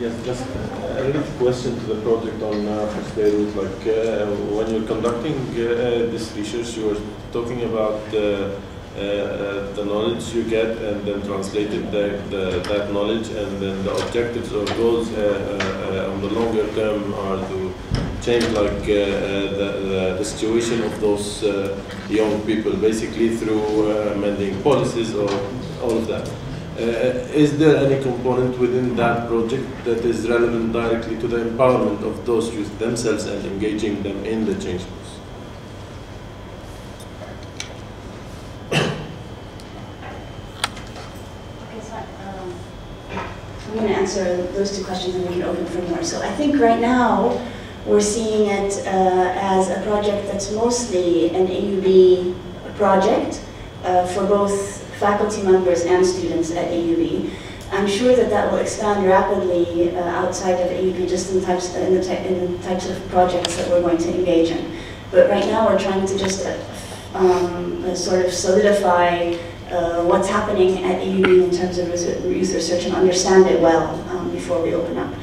Yes, just a related question to the project on uh, Hosh Beirut. Like, uh, when you're conducting uh, this research, you were talking about uh, uh, uh, the knowledge you get and then translated the, the, that knowledge, and then the objectives or goals uh, uh, on the longer term are to change like uh, the, the, the situation of those uh, young people, basically through uh, amending policies or all of that. Uh, is there any component within that project that is relevant directly to the empowerment of those youth themselves and engaging them in the change process? Okay, so um, I'm going to answer those two questions and we can open for more. So I think right now we're seeing it uh, as a project that's mostly an A U B project uh, for both faculty members and students at A U B. I'm sure that that will expand rapidly uh, outside of A U B, just in types in the, ty in the types of projects that we're going to engage in. But right now, we're trying to just uh, um, uh, sort of solidify uh, what's happening at A U B in terms of youth research and understand it well um, before we open up.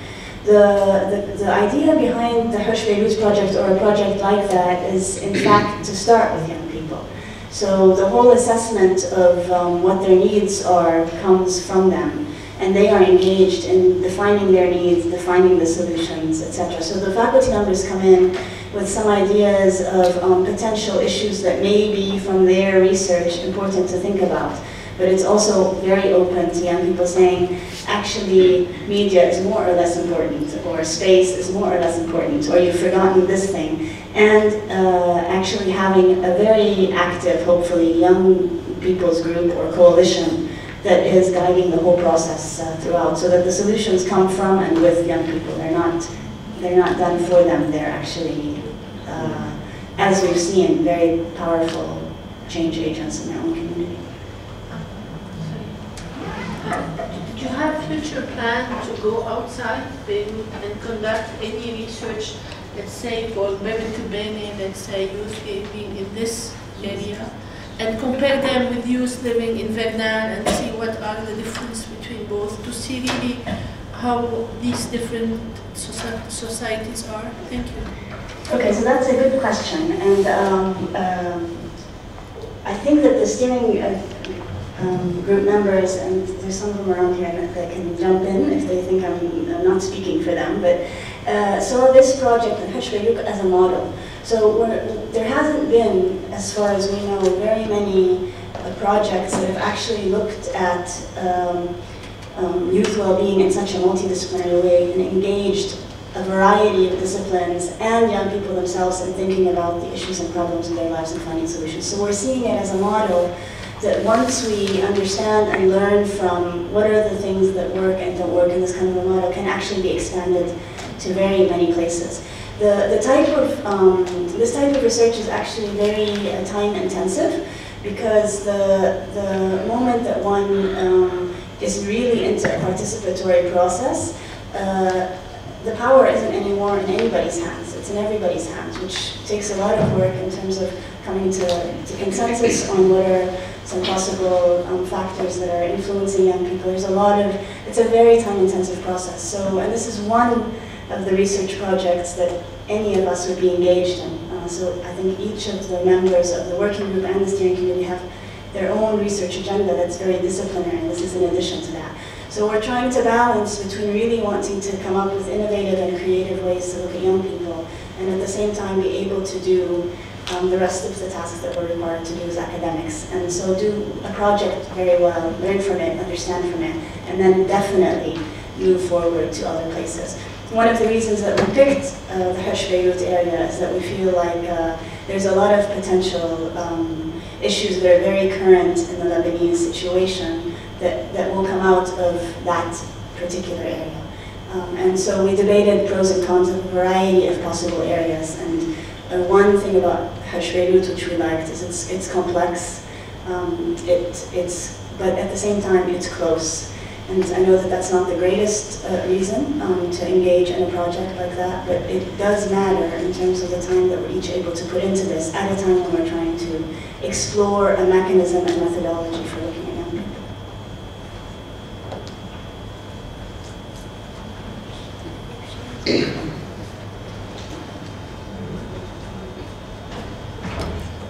The, the the idea behind the Hosh Beirut project or a project like that is, in fact, to start with young people. So the whole assessment of um, what their needs are comes from them, and they are engaged in defining their needs, defining the solutions, et cetera. So the faculty members come in with some ideas of um, potential issues that may be, from their research, important to think about. But it's also very open to young people saying, actually, media is more or less important, or space is more or less important, or you've forgotten this thing. And uh, actually having a very active, hopefully, young people's group or coalition that is guiding the whole process uh, throughout, so that the solutions come from and with young people. They're not, they're not done for them. They're actually, uh, as we've seen, very powerful change agents in their own community. Do you have future plans to go outside and conduct any research? Let's say for women to women, let's say youth living in this area, and compare them with youth living in Vietnam and see what are the differences between both, to see really how these different societies are. Thank you. Okay, so that's a good question, and um, um, I think that the steering uh, um, group members, and there's some of them around here that can jump in if they think I'm, I'm not speaking for them, but. Uh, saw this project in Hosh Beirut as a model. So we're, there hasn't been, as far as we know, very many uh, projects that have actually looked at um, um, youth well-being in such a multidisciplinary way and engaged a variety of disciplines and young people themselves in thinking about the issues and problems in their lives and finding solutions. So we're seeing it as a model that once we understand and learn from what are the things that work and don't work in this kind of a model can actually be expanded to very many places. The, the type of, um, this type of research is actually very uh, time intensive, because the, the moment that one um, is really into a participatory process, uh, the power isn't anymore in anybody's hands, it's in everybody's hands, which takes a lot of work in terms of coming to, to consensus on what are some possible um, factors that are influencing young people. There's a lot of, it's a very time intensive process. So, and this is one of the research projects that any of us would be engaged in. Uh, so I think each of the members of the working group and the steering committee have their own research agenda that's very disciplinary, and this is in addition to that. So we're trying to balance between really wanting to come up with innovative and creative ways to look at young people, and at the same time be able to do um, the rest of the tasks that we're required to do as academics. And so do a project very well, learn from it, understand from it, and then definitely move forward to other places. One of the reasons that we picked uh, the Hosh Beirut area is that we feel like uh, there's a lot of potential um, issues that are very current in the Lebanese situation that, that will come out of that particular area. Um, and so we debated pros and cons of a variety of possible areas. And uh, one thing about Hosh Beirut which we liked is it's, it's complex, um, it, it's, but at the same time it's close. And I know that that's not the greatest uh, reason um, to engage in a project like that, but it does matter in terms of the time that we're each able to put into this at a time when we're trying to explore a mechanism and methodology for looking at young people.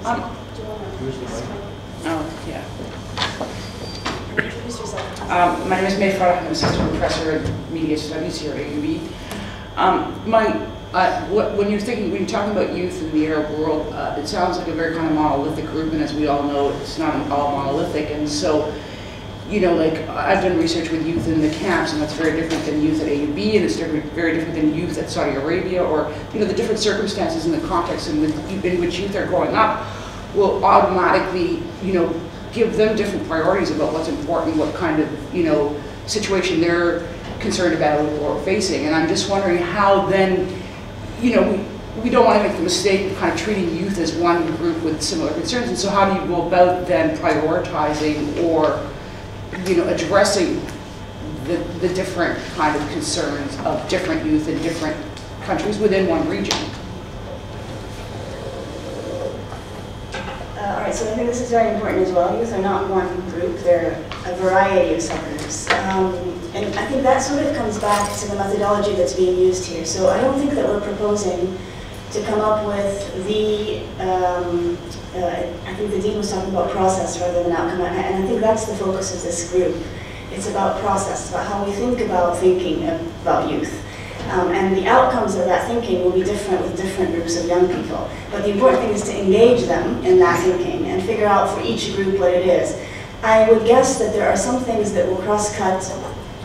Um, Oh, yeah. Introduce yourself. Um, my name is May Farah. I'm an assistant professor at media studies here at A U B. Um, my Uh, what, when you're thinking, when you're talking about youth in the Arab world, uh, it sounds like a very kind of monolithic group, and as we all know, it's not all monolithic. And so, you know, like I've done research with youth in the camps, and that's very different than youth at A U B, and it's very different than youth at Saudi Arabia, or you know, the different circumstances and the context in, with, in which youth are growing up will automatically, you know, give them different priorities about what's important, what kind of, you know, situation they're concerned about or facing. And I'm just wondering how then. You know, we, we don't want to make the mistake of kind of treating youth as one group with similar concerns, and so how do you go about then prioritizing or, you know, addressing the, the different kind of concerns of different youth in different countries within one region? Uh, all right, so I think this is very important as well. Youth are not one group, they're a variety of subgroups. Um, And I think that sort of comes back to the methodology that's being used here. So I don't think that we're proposing to come up with the, um, uh, I think the dean was talking about process rather than outcome. And I think that's the focus of this group. It's about process, about how we think about thinking about youth. Um, and the outcomes of that thinking will be different with different groups of young people. But the important thing is to engage them in that thinking and figure out for each group what it is. I would guess that there are some things that will cross-cut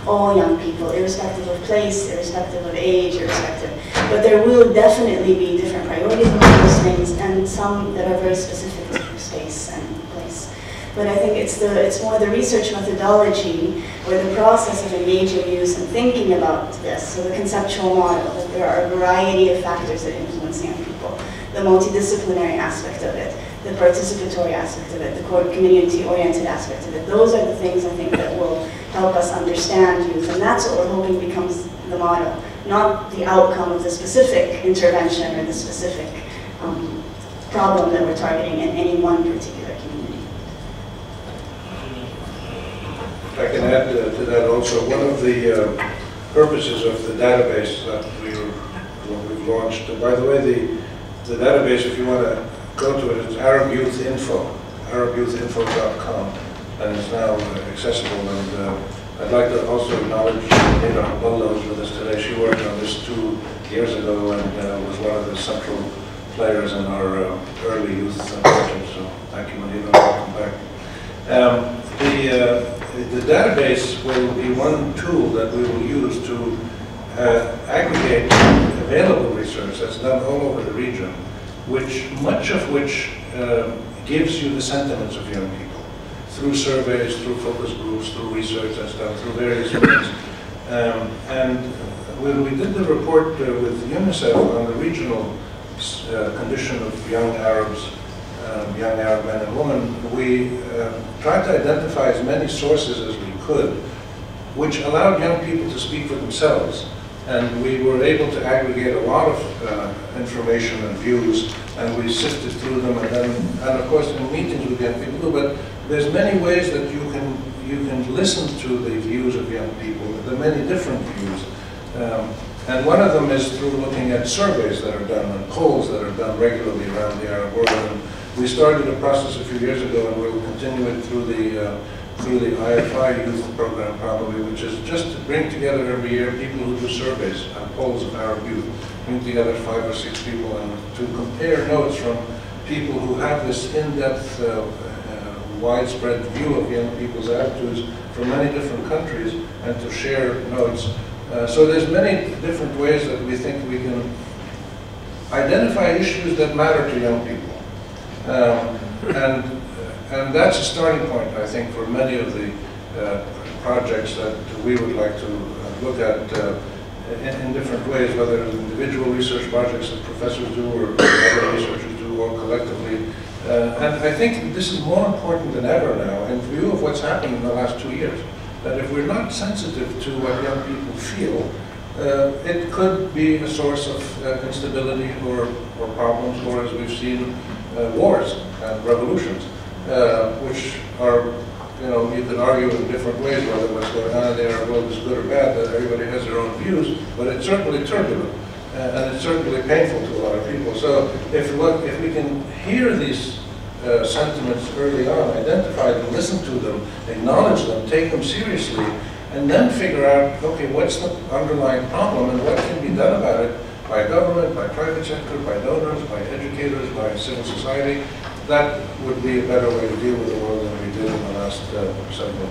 all young people, irrespective of place, irrespective of age, irrespective. But there will definitely be different priorities among those things, and some that are very specific to space and place. But I think it's the it's more the research methodology, or the process of engaging youth and thinking about this. So the conceptual model that there are a variety of factors that influence young people, the multidisciplinary aspect of it, the participatory aspect of it, the community-oriented aspect of it. Those are the things I think that will help us understand youth, and that's what we're hoping becomes the model, not the outcome of the specific intervention or the specific um, problem that we're targeting in any one particular community. If I can add uh, to that also, one of the uh, purposes of the database that we were, well, we've launched, and by the way, the, the database, if you want to go to it, it's Arab Youth Info, Arab Youth Info dot com, and it's now accessible. And uh, I'd like to also acknowledge Munira Habbala, who's with us today. She worked on this two years ago and uh, was one of the central players in our uh, early youth project. So thank you, Munira. Welcome back. Um, the, uh, the database will be one tool that we will use to uh, aggregate available research that's done all over the region, which much of which uh, gives you the sentiments of young people through surveys, through focus groups, through research and stuff, through various things. Um, and when we did the report uh, with UNICEF on the regional uh, condition of young Arabs, um, young Arab men and women, we uh, tried to identify as many sources as we could, which allowed young people to speak for themselves. And we were able to aggregate a lot of uh, information and views, and we sifted through them. And then, and of course, in meetings with young people. But there's many ways that you can you can listen to the views of young people. There are many different views, um, and one of them is through looking at surveys that are done and polls that are done regularly around the Arab world. And we started a process a few years ago, and we'll continue it through the. Uh, through the I F I youth program probably, which is just to bring together every year people who do surveys and polls of Arab youth, bring together five or six people and to compare notes from people who have this in-depth, uh, uh, widespread view of young people's attitudes from many different countries and to share notes. Uh, so there's many different ways that we think we can identify issues that matter to young people. Um, and And that's a starting point, I think, for many of the uh, projects that we would like to uh, look at uh, in, in different ways, whether individual research projects that professors do or other researchers do, or collectively. Uh, and I think this is more important than ever now, in view of what's happened in the last two years, that if we're not sensitive to what young people feel, uh, it could be a source of uh, instability or, or problems, or as we've seen, uh, wars and revolutions. Uh, which are, you know, you can argue in different ways whether what's going on in the Arab world is good or bad, that everybody has their own views, but it's certainly turbulent, uh, and it's certainly painful to a lot of people. So if, look, if we can hear these uh, sentiments early on, identify them, listen to them, acknowledge them, take them seriously, and then figure out, okay, what's the underlying problem and what can be done about it by government, by private sector, by donors, by educators, by civil society. That would be a better way to deal with the world than we did in the last uh, several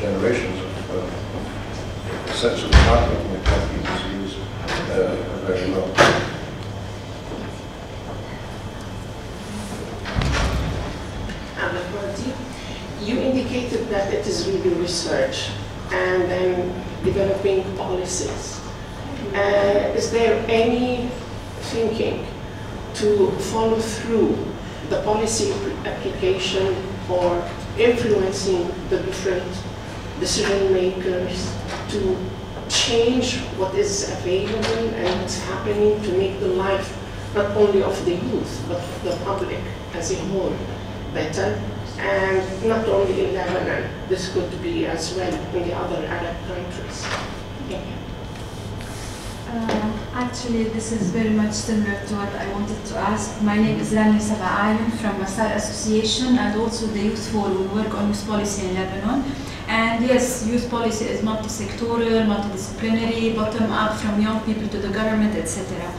generations of uh, essentially not looking at how people's views uh, very well. You indicated that it is really research and then developing policies. Uh, is there any thinking to follow through the policy application or influencing the different decision makers to change what is available and what's happening to make the life not only of the youth but of the public as a whole better? And not only in Lebanon, this could be as well in the other Arab countries. Yeah. Uh, actually, this is very much similar to what I wanted to ask. My name is Lani Sabah Ayan from Masar Association and also the Youth Forum. We work on youth policy in Lebanon. And yes, youth policy is multi-sectorial, multidisciplinary, bottom-up, from young people to the government, et cetera.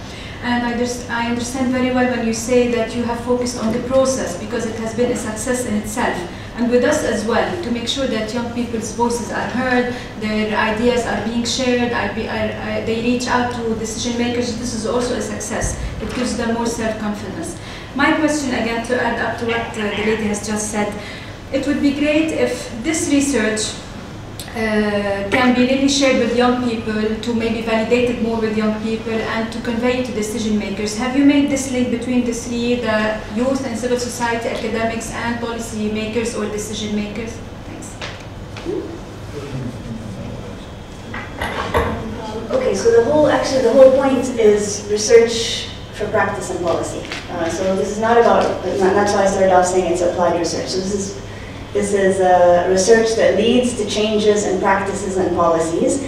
And I, just, I understand very well when you say that you have focused on the process because it has been a success in itself. And with us as well, to make sure that young people's voices are heard, their ideas are being shared, I be, I, I, they reach out to decision makers. This is also a success. It gives them more self-confidence. My question again, to add up to what uh, the lady has just said, it would be great if this research Uh, can be really shared with young people, to maybe validate it more with young people and to convey it to decision makers. Have you made this link between the three, the youth and civil society, academics and policy makers or decision makers? Thanks. Okay, so the whole, actually the whole point is research for practice and policy. Uh, so this is not about, that's why I started off saying it's applied research. So this is This is uh, research that leads to changes in practices and policies.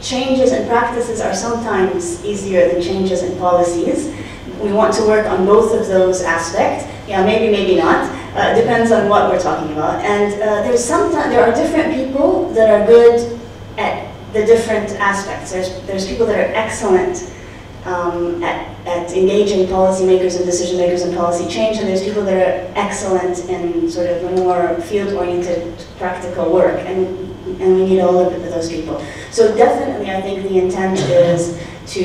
Changes in practices are sometimes easier than changes in policies. We want to work on both of those aspects. Yeah, maybe, maybe not. Uh, depends on what we're talking about. And uh, there's sometimes there are different people that are good at the different aspects. There's there's people that are excellent um, at at engaging policymakers and decision makers in policy change, and there's people that are excellent in sort of a more field-oriented practical work, and, and we need all of those people. So definitely I think the intent is to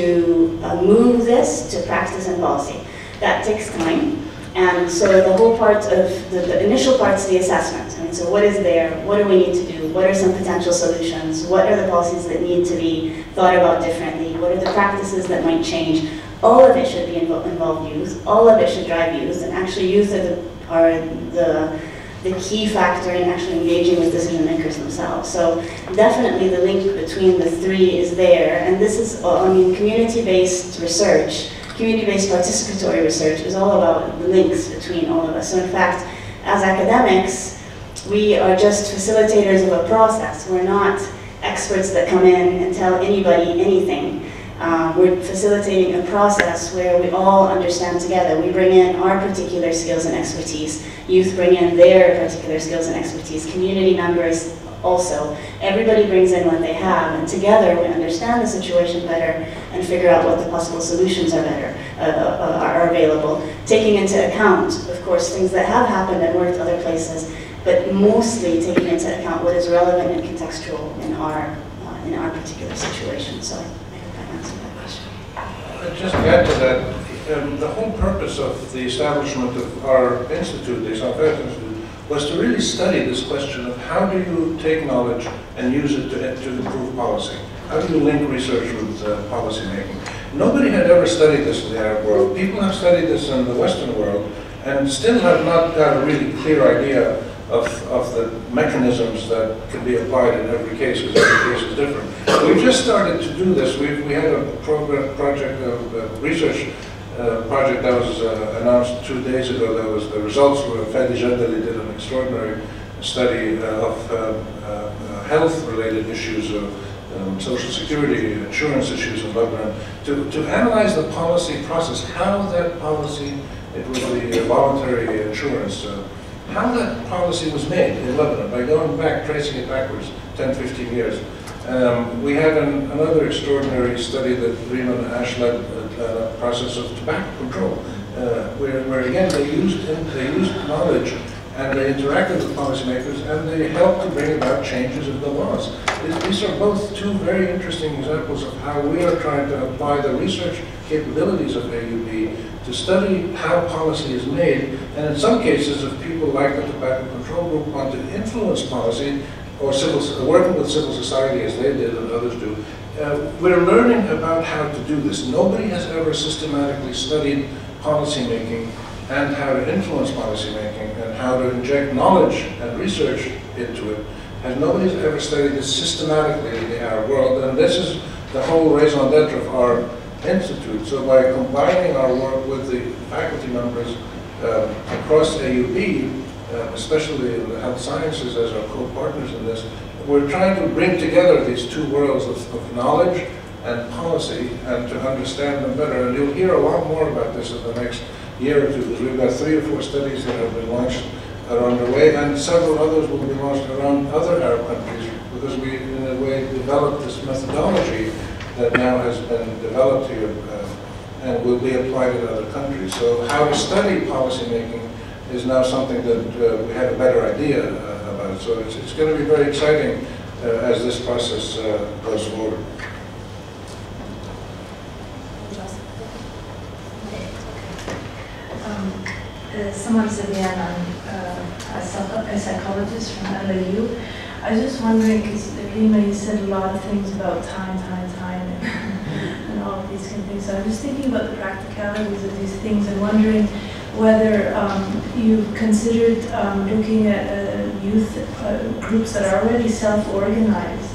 uh, move this to practice and policy. That takes time, and so the whole part of, the, the initial part's the assessment. I mean, so what is there, what do we need to do, what are some potential solutions, what are the policies that need to be thought about differently, what are the practices that might change. All of it should be involve, involve youth. All of it should drive youth, and actually, youth are the are the the key factor in actually engaging with decision makers themselves. So definitely, the link between the three is there, and this is I mean, community-based research, community-based participatory research is all about the links between all of us. So in fact, as academics, we are just facilitators of a process. We're not experts that come in and tell anybody anything. Uh, we're facilitating a process where we all understand together. We bring in our particular skills and expertise. Youth bring in their particular skills and expertise. Community members also. Everybody brings in what they have, and together we understand the situation better and figure out what the possible solutions are better, uh, are available. Taking into account, of course, things that have happened and worked other places, but mostly taking into account what is relevant and contextual in our, uh, in our particular situation. So. Just to add to that, um, the whole purpose of the establishment of our institute, the Issam Fares Institute, was to really study this question of how do you take knowledge and use it to, to improve policy? How do you link research with uh, policy making? Nobody had ever studied this in the Arab world. People have studied this in the Western world and still have not got a really clear idea of, of the mechanisms that can be applied in every case, because every case is different. We just started to do this. We, we had a program, project, of, uh, research uh, project that was uh, announced two days ago. That was the results were Fadi Jaddali did an extraordinary study uh, of uh, uh, health-related issues, of um, social security, insurance issues in Lebanon, to, to analyze the policy process, how that policy It was the voluntary insurance. Uh, how that policy was made in Lebanon, by going back, tracing it backwards ten, fifteen years. Um, we had an, another extraordinary study that Rima and Ash led, uh, a process of tobacco control, uh, where, where again they used, they used knowledge and they interacted with policymakers and they helped to bring about changes in the laws. These are both two very interesting examples of how we are trying to apply the research capabilities of A U B to study how policy is made, and in some cases if people like the tobacco control group want to influence policy, or civil, working with civil society as they did and others do. Uh, we're learning about how to do this. Nobody has ever systematically studied policymaking and how to influence policymaking and how to inject knowledge and research into it. And nobody's ever studied this systematically in the Arab world. And this is the whole raison d'etre of our institute. So by combining our work with the faculty members uh, across A U B, Uh, especially in the health sciences as our co-partners in this, we're trying to bring together these two worlds of, of knowledge and policy and to understand them better. And you'll hear a lot more about this in the next year or two, because we've got three or four studies that have been launched, that are underway, and several others will be launched around other Arab countries, because we, in a way, developed this methodology that now has been developed here uh, and will be applied in other countries. So how we study policymaking is now something that uh, we have a better idea uh, about. So it's, it's going to be very exciting uh, as this process uh, goes forward. Um, uh, Samar Zabian, I'm uh, a psychologist from L A U. I was just wondering, because Rima, you said a lot of things about time, time, time, and, and all of these kind of things. So I'm just thinking about the practicalities of these things and wondering whether um, you've considered um, looking at uh, youth uh, groups that are already self-organized,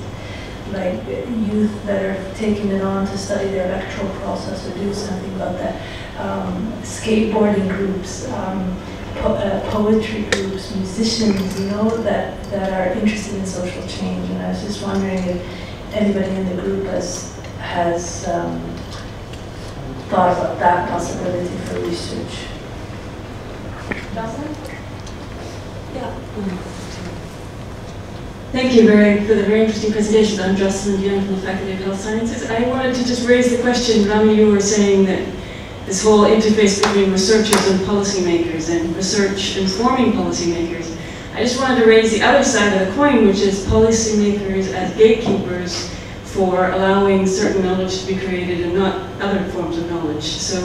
like youth that are taking it on to study their electoral process or do something about that, um, skateboarding groups, um, po uh, poetry groups, musicians, you know, that, that are interested in social change. And I was just wondering if anybody in the group has, has um, thought about that possibility for research. Justin? Yeah. Thank you very for the very interesting presentation. I'm Justin Dion from the Faculty of Health Sciences. I wanted to just raise the question, Rami, you were saying that this whole interface between researchers and policymakers and research informing policymakers. I just wanted to raise the other side of the coin, which is policymakers as gatekeepers for allowing certain knowledge to be created and not other forms of knowledge. So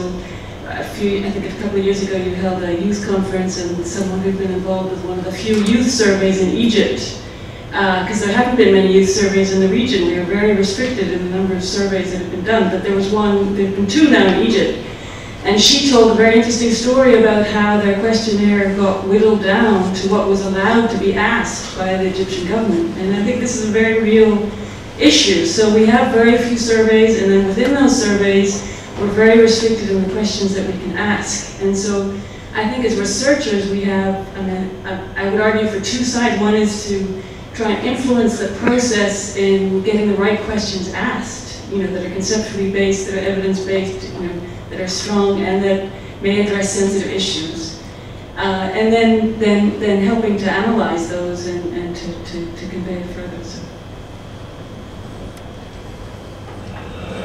A few, I think a couple of years ago you held a youth conference and someone who'd been involved with one of the few youth surveys in Egypt, because uh, there haven't been many youth surveys in the region. We were very restricted in the number of surveys that have been done, but there was one, there have been two now in Egypt. And she told a very interesting story about how their questionnaire got whittled down to what was allowed to be asked by the Egyptian government. And I think this is a very real issue. So we have very few surveys, and then within those surveys, we're very restricted in the questions that we can ask. And so I think as researchers we have, I mean, I would argue for two sides. One is to try and influence the process in getting the right questions asked, you know, that are conceptually based, that are evidence-based, you know, that are strong and that may address sensitive issues. Uh, and then, then, then helping to analyze those and, and to, to, to convey it further. So.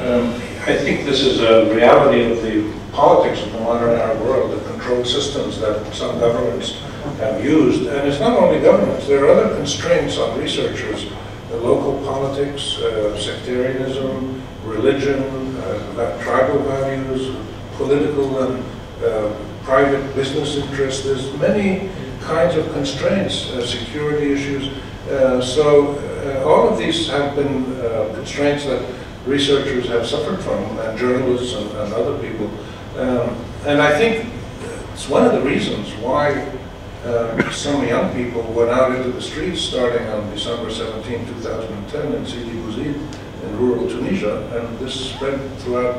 Um. I think this is a reality of the politics of the modern Arab world, the control systems that some governments have used. And it's not only governments, there are other constraints on researchers, the local politics, uh, sectarianism, religion, uh, tribal values, political and uh, private business interests. There's many kinds of constraints, uh, security issues. Uh, so uh, all of these have been uh, constraints that researchers have suffered from, and journalists and, and other people. Um, and I think it's one of the reasons why uh, some young people went out into the streets starting on December seventeenth, two thousand ten in Sidi Bouzid in rural Tunisia, and this spread throughout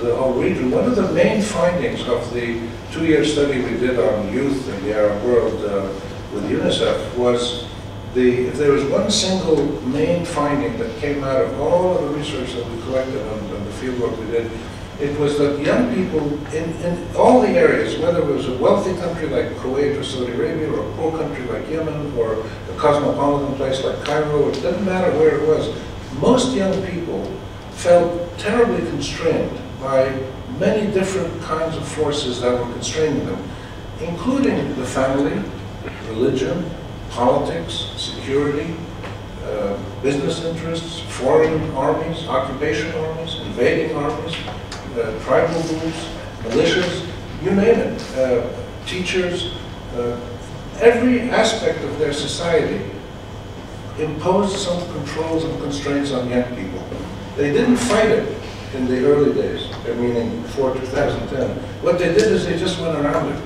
the whole region. One of the main findings of the two-year study we did on youth in the Arab world uh, with UNICEF was The, if there was one single main finding that came out of all of the research that we collected and, and the fieldwork we did, It was that young people in, in all the areas, whether it was a wealthy country like Kuwait or Saudi Arabia, or a poor country like Yemen, or a cosmopolitan place like Cairo, it didn't matter where it was, most young people felt terribly constrained by many different kinds of forces that were constraining them, including the family, religion, politics, security, uh, business interests, foreign armies, occupation armies, invading armies, Uh, tribal groups, militias, you name it, uh, teachers, uh, every aspect of their society imposed some controls and constraints on young people. They didn't fight it in the early days, meaning before two thousand ten. What they did is they just went around it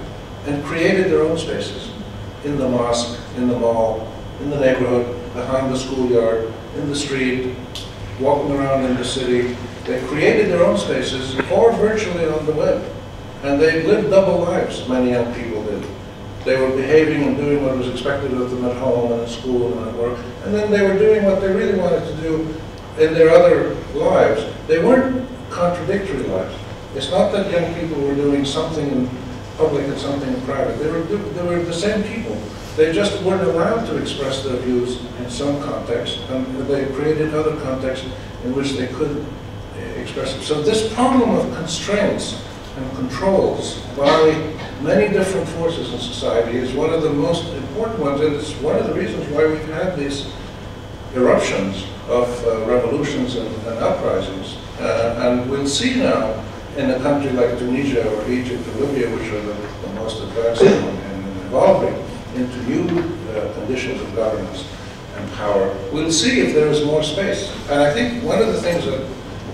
and created their own spaces in the mosque, in the mall, in the neighborhood, behind the schoolyard, in the street, walking around in the city. They created their own spaces, or virtually on the web. And they lived double lives, many young people did. They were behaving and doing what was expected of them at home and at school and at work. And then they were doing what they really wanted to do in their other lives. They weren't contradictory lives. It's not that young people were doing something in public and something in private. They were, they were the same people. They just weren't allowed to express their views in some context, and they created other contexts in which they could expressive. So this problem of constraints and controls by many different forces in society is one of the most important ones, and it's one of the reasons why we've had these eruptions of uh, revolutions and, and uprisings. Uh, and we'll see now in a country like Tunisia or Egypt or Libya, which are the, the most advanced and evolving into new uh, conditions of governance and power. We'll see if there is more space. And I think one of the things that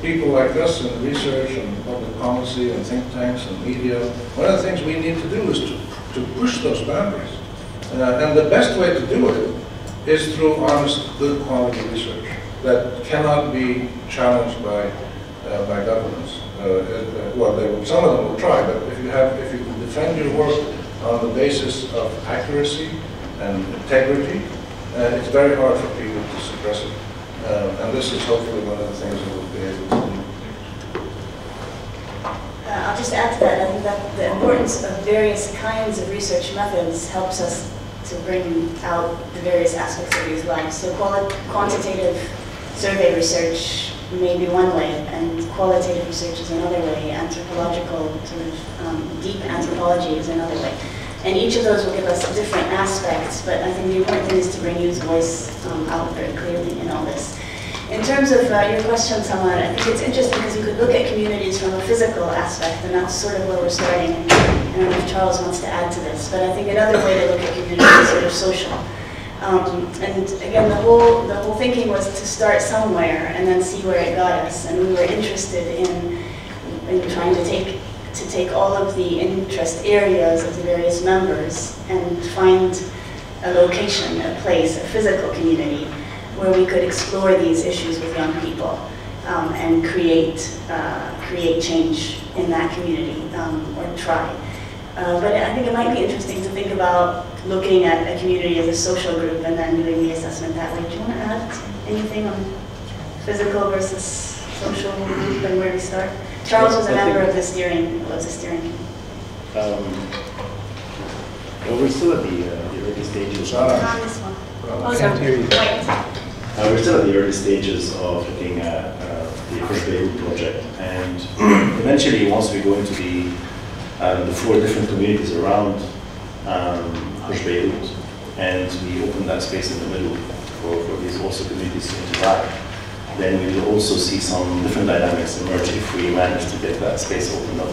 people like us in research and public policy and think tanks and media, one of the things we need to do is to, to push those boundaries. Uh, and the best way to do it is through honest, good quality research that cannot be challenged by, uh, by governments. Uh, well, they will, some of them will try, but if you, have, if you can defend your work on the basis of accuracy and integrity, uh, it's very hard for people to suppress it. Uh, and this is hopefully one of the things that we'll be able to do. Uh, I'll just add to that, I think that the importance of various kinds of research methods helps us to bring out the various aspects of these lives. So quantitative survey research may be one way, and qualitative research is another way. Anthropological, sort of um, deep anthropology is another way. And each of those will give us different aspects, but I think the important thing is to bring youth's voice um, out very clearly in all this. In terms of uh, your question, Samar, I think it's interesting because you could look at communities from a physical aspect, and that's sort of where we're starting. And I don't know if Charles wants to add to this, but I think another way to look at communities is sort of social. Um, and again, the whole, the whole thinking was to start somewhere and then see where it got us. And we were interested in, in trying to take to take all of the interest areas of the various members and find a location, a place, a physical community where we could explore these issues with young people um, and create, uh, create change in that community um, or try. Uh, but I think it might be interesting to think about looking at a community as a social group and then doing the assessment that way. Do you want to add anything on physical versus social group and where we start? Charles was a member of the steering, was the steering committee. Um, well, we're still at the, uh, the early stages of... On this one. Well, oh, can't hear you. Uh, we're still at the early stages of looking at uh, the Hosh Beirut project. And eventually, once we go into the, um, the four different communities around um, Hosh Beirut, and we open that space in the middle for, for these also communities to interact, then we will also see some different dynamics emerge if we manage to get that space opened up.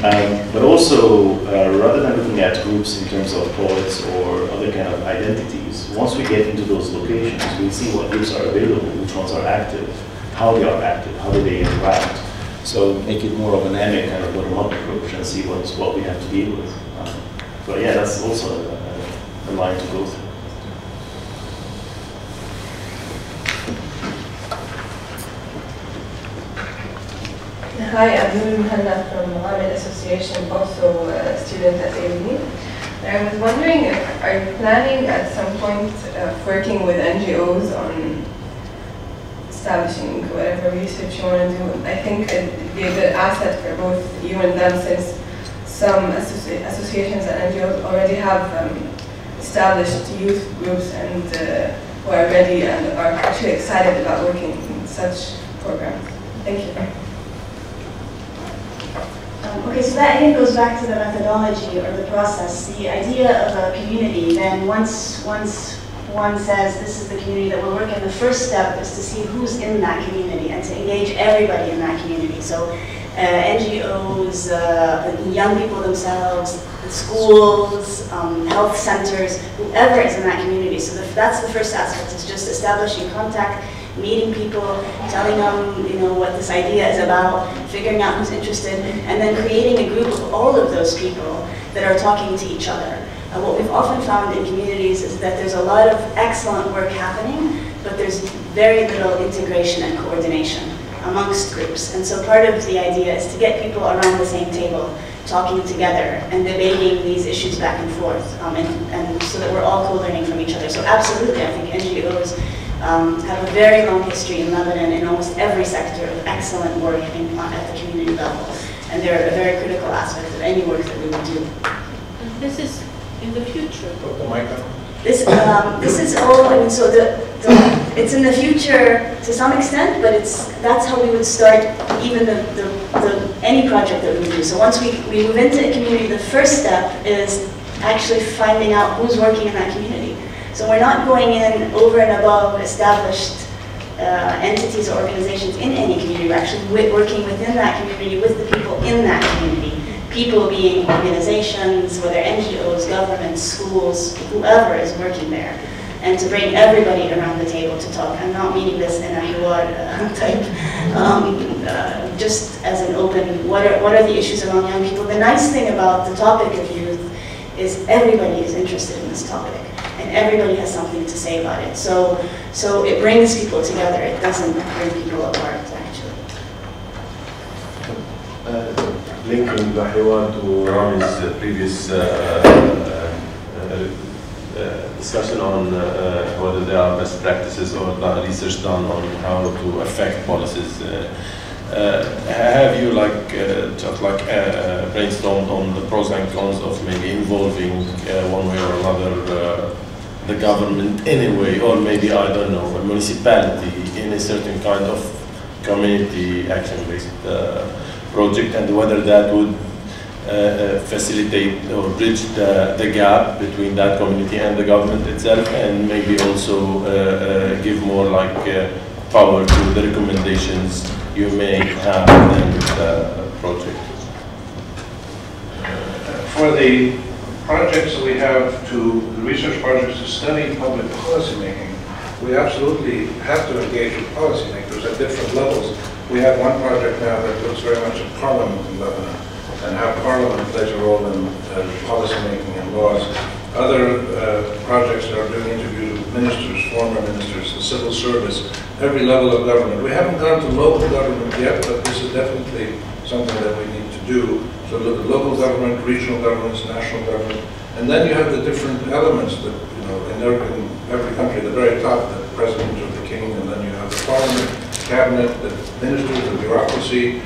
Um, but also, uh, rather than looking at groups in terms of poets or other kind of identities, once we get into those locations, we'll see what groups are available, which ones are active, how they are active, how do they interact. So make it more of an dynamic kind of bottom-up approach and see what's, what we have to deal with. Um, but yeah, that's also a, a line to go through. Hi, I'm Munhanna from Mohammed Association, also a student at A B. I was wondering if are you planning at some point of working with N G Os on establishing whatever research you want to do. I think it would be a good asset for both you and them, since some associ associations and N G Os already have um, established youth groups and uh, who are ready and are actually excited about working in such programs. Thank you. Um, okay, so that again goes back to the methodology or the process. The idea of a community, then once, once one says this is the community that we'll work in, the first step is to see who's in that community and to engage everybody in that community. So uh, N G Os, uh, young people themselves, schools, um, health centers, whoever is in that community. So the, that's the first aspect, is just establishing contact, meeting people, telling them, you know, what this idea is about, figuring out who's interested, and then creating a group of all of those people that are talking to each other. And what we've often found in communities is that there's a lot of excellent work happening, but there's very little integration and coordination amongst groups. And so part of the idea is to get people around the same table, talking together and debating these issues back and forth, um, and, and so that we're all co-learning from each other. So absolutely, I think N G Os Um, have a very long history in Lebanon in almost every sector of excellent work in, at the community level. And they're a very critical aspect of any work that we would do. And this is in the future. This, um, this is all, I mean, so the, the, it's in the future to some extent, but it's, that's how we would start even the, the, the, any project that we do. So once we, we move into a community, the first step is actually finding out who's working in that community. So we're not going in over and above established uh, entities or organizations in any community. We're actually wi working within that community with the people in that community. People being organizations, whether N G Os, governments, schools, whoever is working there. And to bring everybody around the table to talk. I'm not meaning this in a hiwar uh, type. Um, uh, just as an open, what are, what are the issues among young people? The nice thing about the topic of youth is everybody is interested in this topic. And everybody has something to say about it. So, so it brings people together. It doesn't bring people apart, actually. Uh, linking the Hiwa to Rami's previous uh, uh, uh, discussion on uh, whether there are best practices or research done on how to affect policies. Uh, Uh, have you like uh, just like uh, brainstormed on the pros and cons of maybe involving uh, one way or another uh, the government anyway, or maybe I don't know, a municipality in a certain kind of community action-based uh, project, and whether that would uh, facilitate or bridge the, the gap between that community and the government itself, and maybe also uh, uh, give more like uh, power to the recommendations you may have in the project. For the projects we have to, the research projects to study public policy making, we absolutely have to engage with policymakers at different levels. We have one project now that looks very much at Parliament in Lebanon and how Parliament plays a role in uh, policy making and laws. Other uh, projects that are doing interviews with ministers, former ministers, the civil service, every level of government. We haven't gone to local government yet, but this is definitely something that we need to do. So look at local government, regional governments, national government, and then you have the different elements that, you know, in every, in every country, the very top, the president or the king, and then you have the parliament, cabinet, the ministers, the bureaucracy,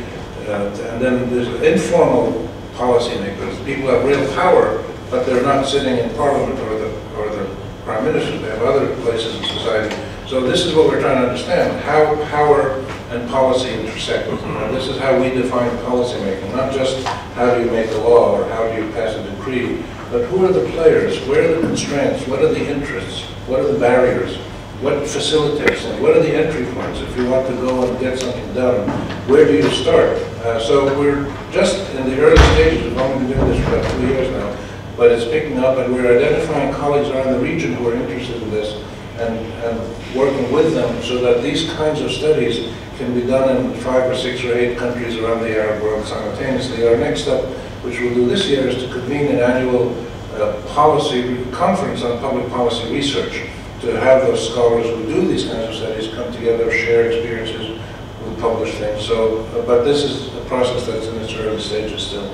uh, and then there's informal policymakers. People have real power, but they're not sitting in parliament or the, or the prime minister. They have other places in society. So this is what we're trying to understand, how power and policy intersect. And this is how we define policy making, not just how do you make a law or how do you pass a decree, but who are the players, where are the constraints, what are the interests, what are the barriers, what facilitates them, what are the entry points if you want to go and get something done, where do you start? Uh, so we're just in the early stages, we've only been doing this for about two years now, but it's picking up, and we're identifying colleagues around the region who are interested in this and, and working with them so that these kinds of studies can be done in five or six or eight countries around the Arab world simultaneously. Our next step, which we'll do this year, is to convene an annual uh, policy conference on public policy research to have those scholars who do these kinds of studies come together, share experiences, who publish things. So, uh, but this is a process that's in its early stages still.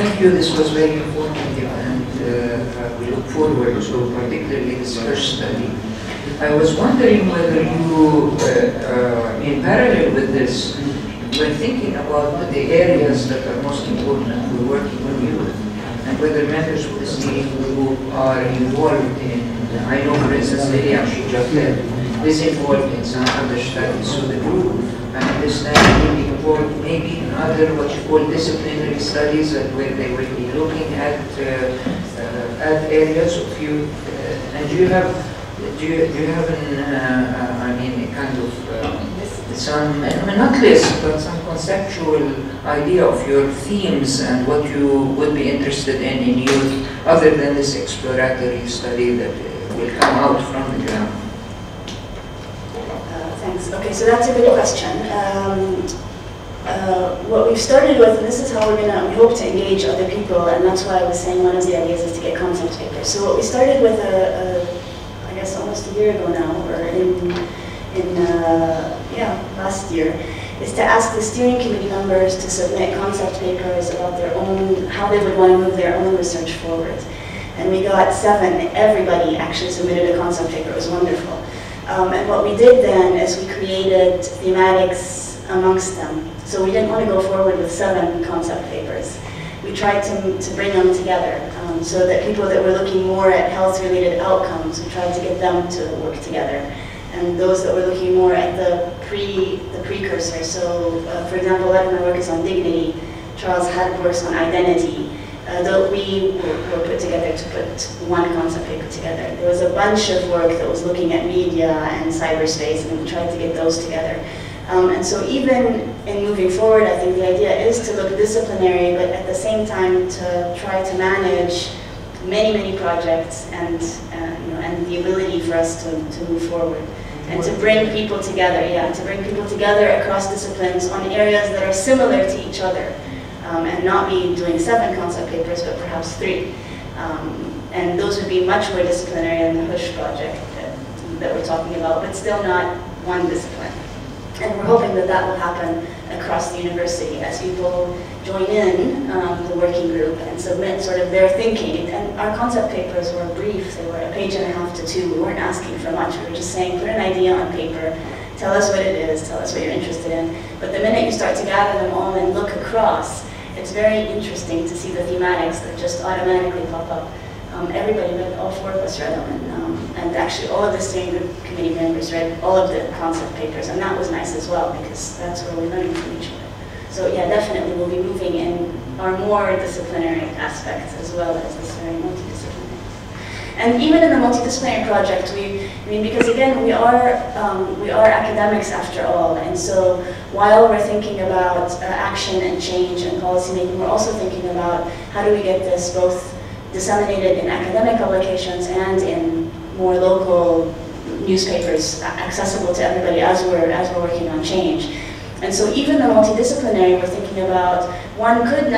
Thank you. This was very informative, and uh, we look forward to particularly this first study. I was wondering whether you, uh, uh, in parallel with this, were thinking about the areas that are most important for working on youth, and whether members of this meeting group are involved in. I know, for instance, Lilian Shijatel is involved in some other studies, so the group, I understand, will be involved maybe in other what you call disciplinary studies, and where they will be looking at uh, uh, at areas of youth. Uh, and do you have do you, do you have an uh, I mean a kind of um, some I mean, not list but some conceptual idea of your themes and what you would be interested in in youth, other than this exploratory study that uh, will come out from the ground? Uh, thanks. Okay, so that's a good question. Um, Uh, what we've started with, and this is how we're gonna, we hope to engage other people, and that's why I was saying one of the ideas is to get concept papers. So what we started with, a, a, I guess almost a year ago now, or in, in uh, yeah, last year, is to ask the steering committee members to submit concept papers about their own, how they would want to move their own research forward. And we got seven, everybody actually submitted a concept paper, it was wonderful. Um, and what we did then is we created thematics amongst them. So we didn't want to go forward with seven concept papers. We tried to, to bring them together, um, so that people that were looking more at health-related outcomes, we tried to get them to work together. And those that were looking more at the, pre, the precursor, so uh, for example, a lot of my work is on dignity, Charles Haddad works on identity, uh, though we were put together to put one concept paper together. There was a bunch of work that was looking at media and cyberspace, and we tried to get those together. Um, and so even in moving forward, I think the idea is to look disciplinary, but at the same time to try to manage many, many projects, and uh, you know, and the ability for us to, to move forward. And to bring people together, yeah, to bring people together across disciplines on areas that are similar to each other, um, and not be doing seven concept papers, but perhaps three. Um, and those would be much more disciplinary in the Hosh project that, that we're talking about, but still not one discipline. And we're hoping that that will happen across the university as people join in um, the working group and submit sort of their thinking. And our concept papers were brief. They were a page and a half to two. We weren't asking for much. We were just saying, put an idea on paper, tell us what it is, tell us what you're interested in. But the minute you start to gather them all and look across, it's very interesting to see the thematics that just automatically pop up. Um, everybody read, all four of us read them, and, um, and actually all of the steering committee members read all of the concept papers, and that was nice as well, because that's where we're learning from each other. So yeah, definitely we'll be moving in our more disciplinary aspects as well as this very multidisciplinary. And even in the multidisciplinary project, we, I mean, because again, we are, um, we are academics after all, and so while we're thinking about uh, action and change and policy making, we're also thinking about how do we get this both disseminated in academic publications and in more local newspapers, accessible to everybody as we're, as we're working on change. And so even the multidisciplinary, we're thinking about, one could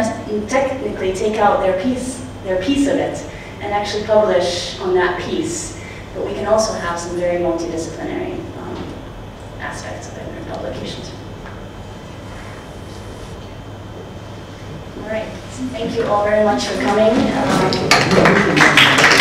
technically take out their piece, their piece of it and actually publish on that piece. But we can also have some very multidisciplinary um, aspects of it in our publications. All right. Thank you all very much for coming. Um,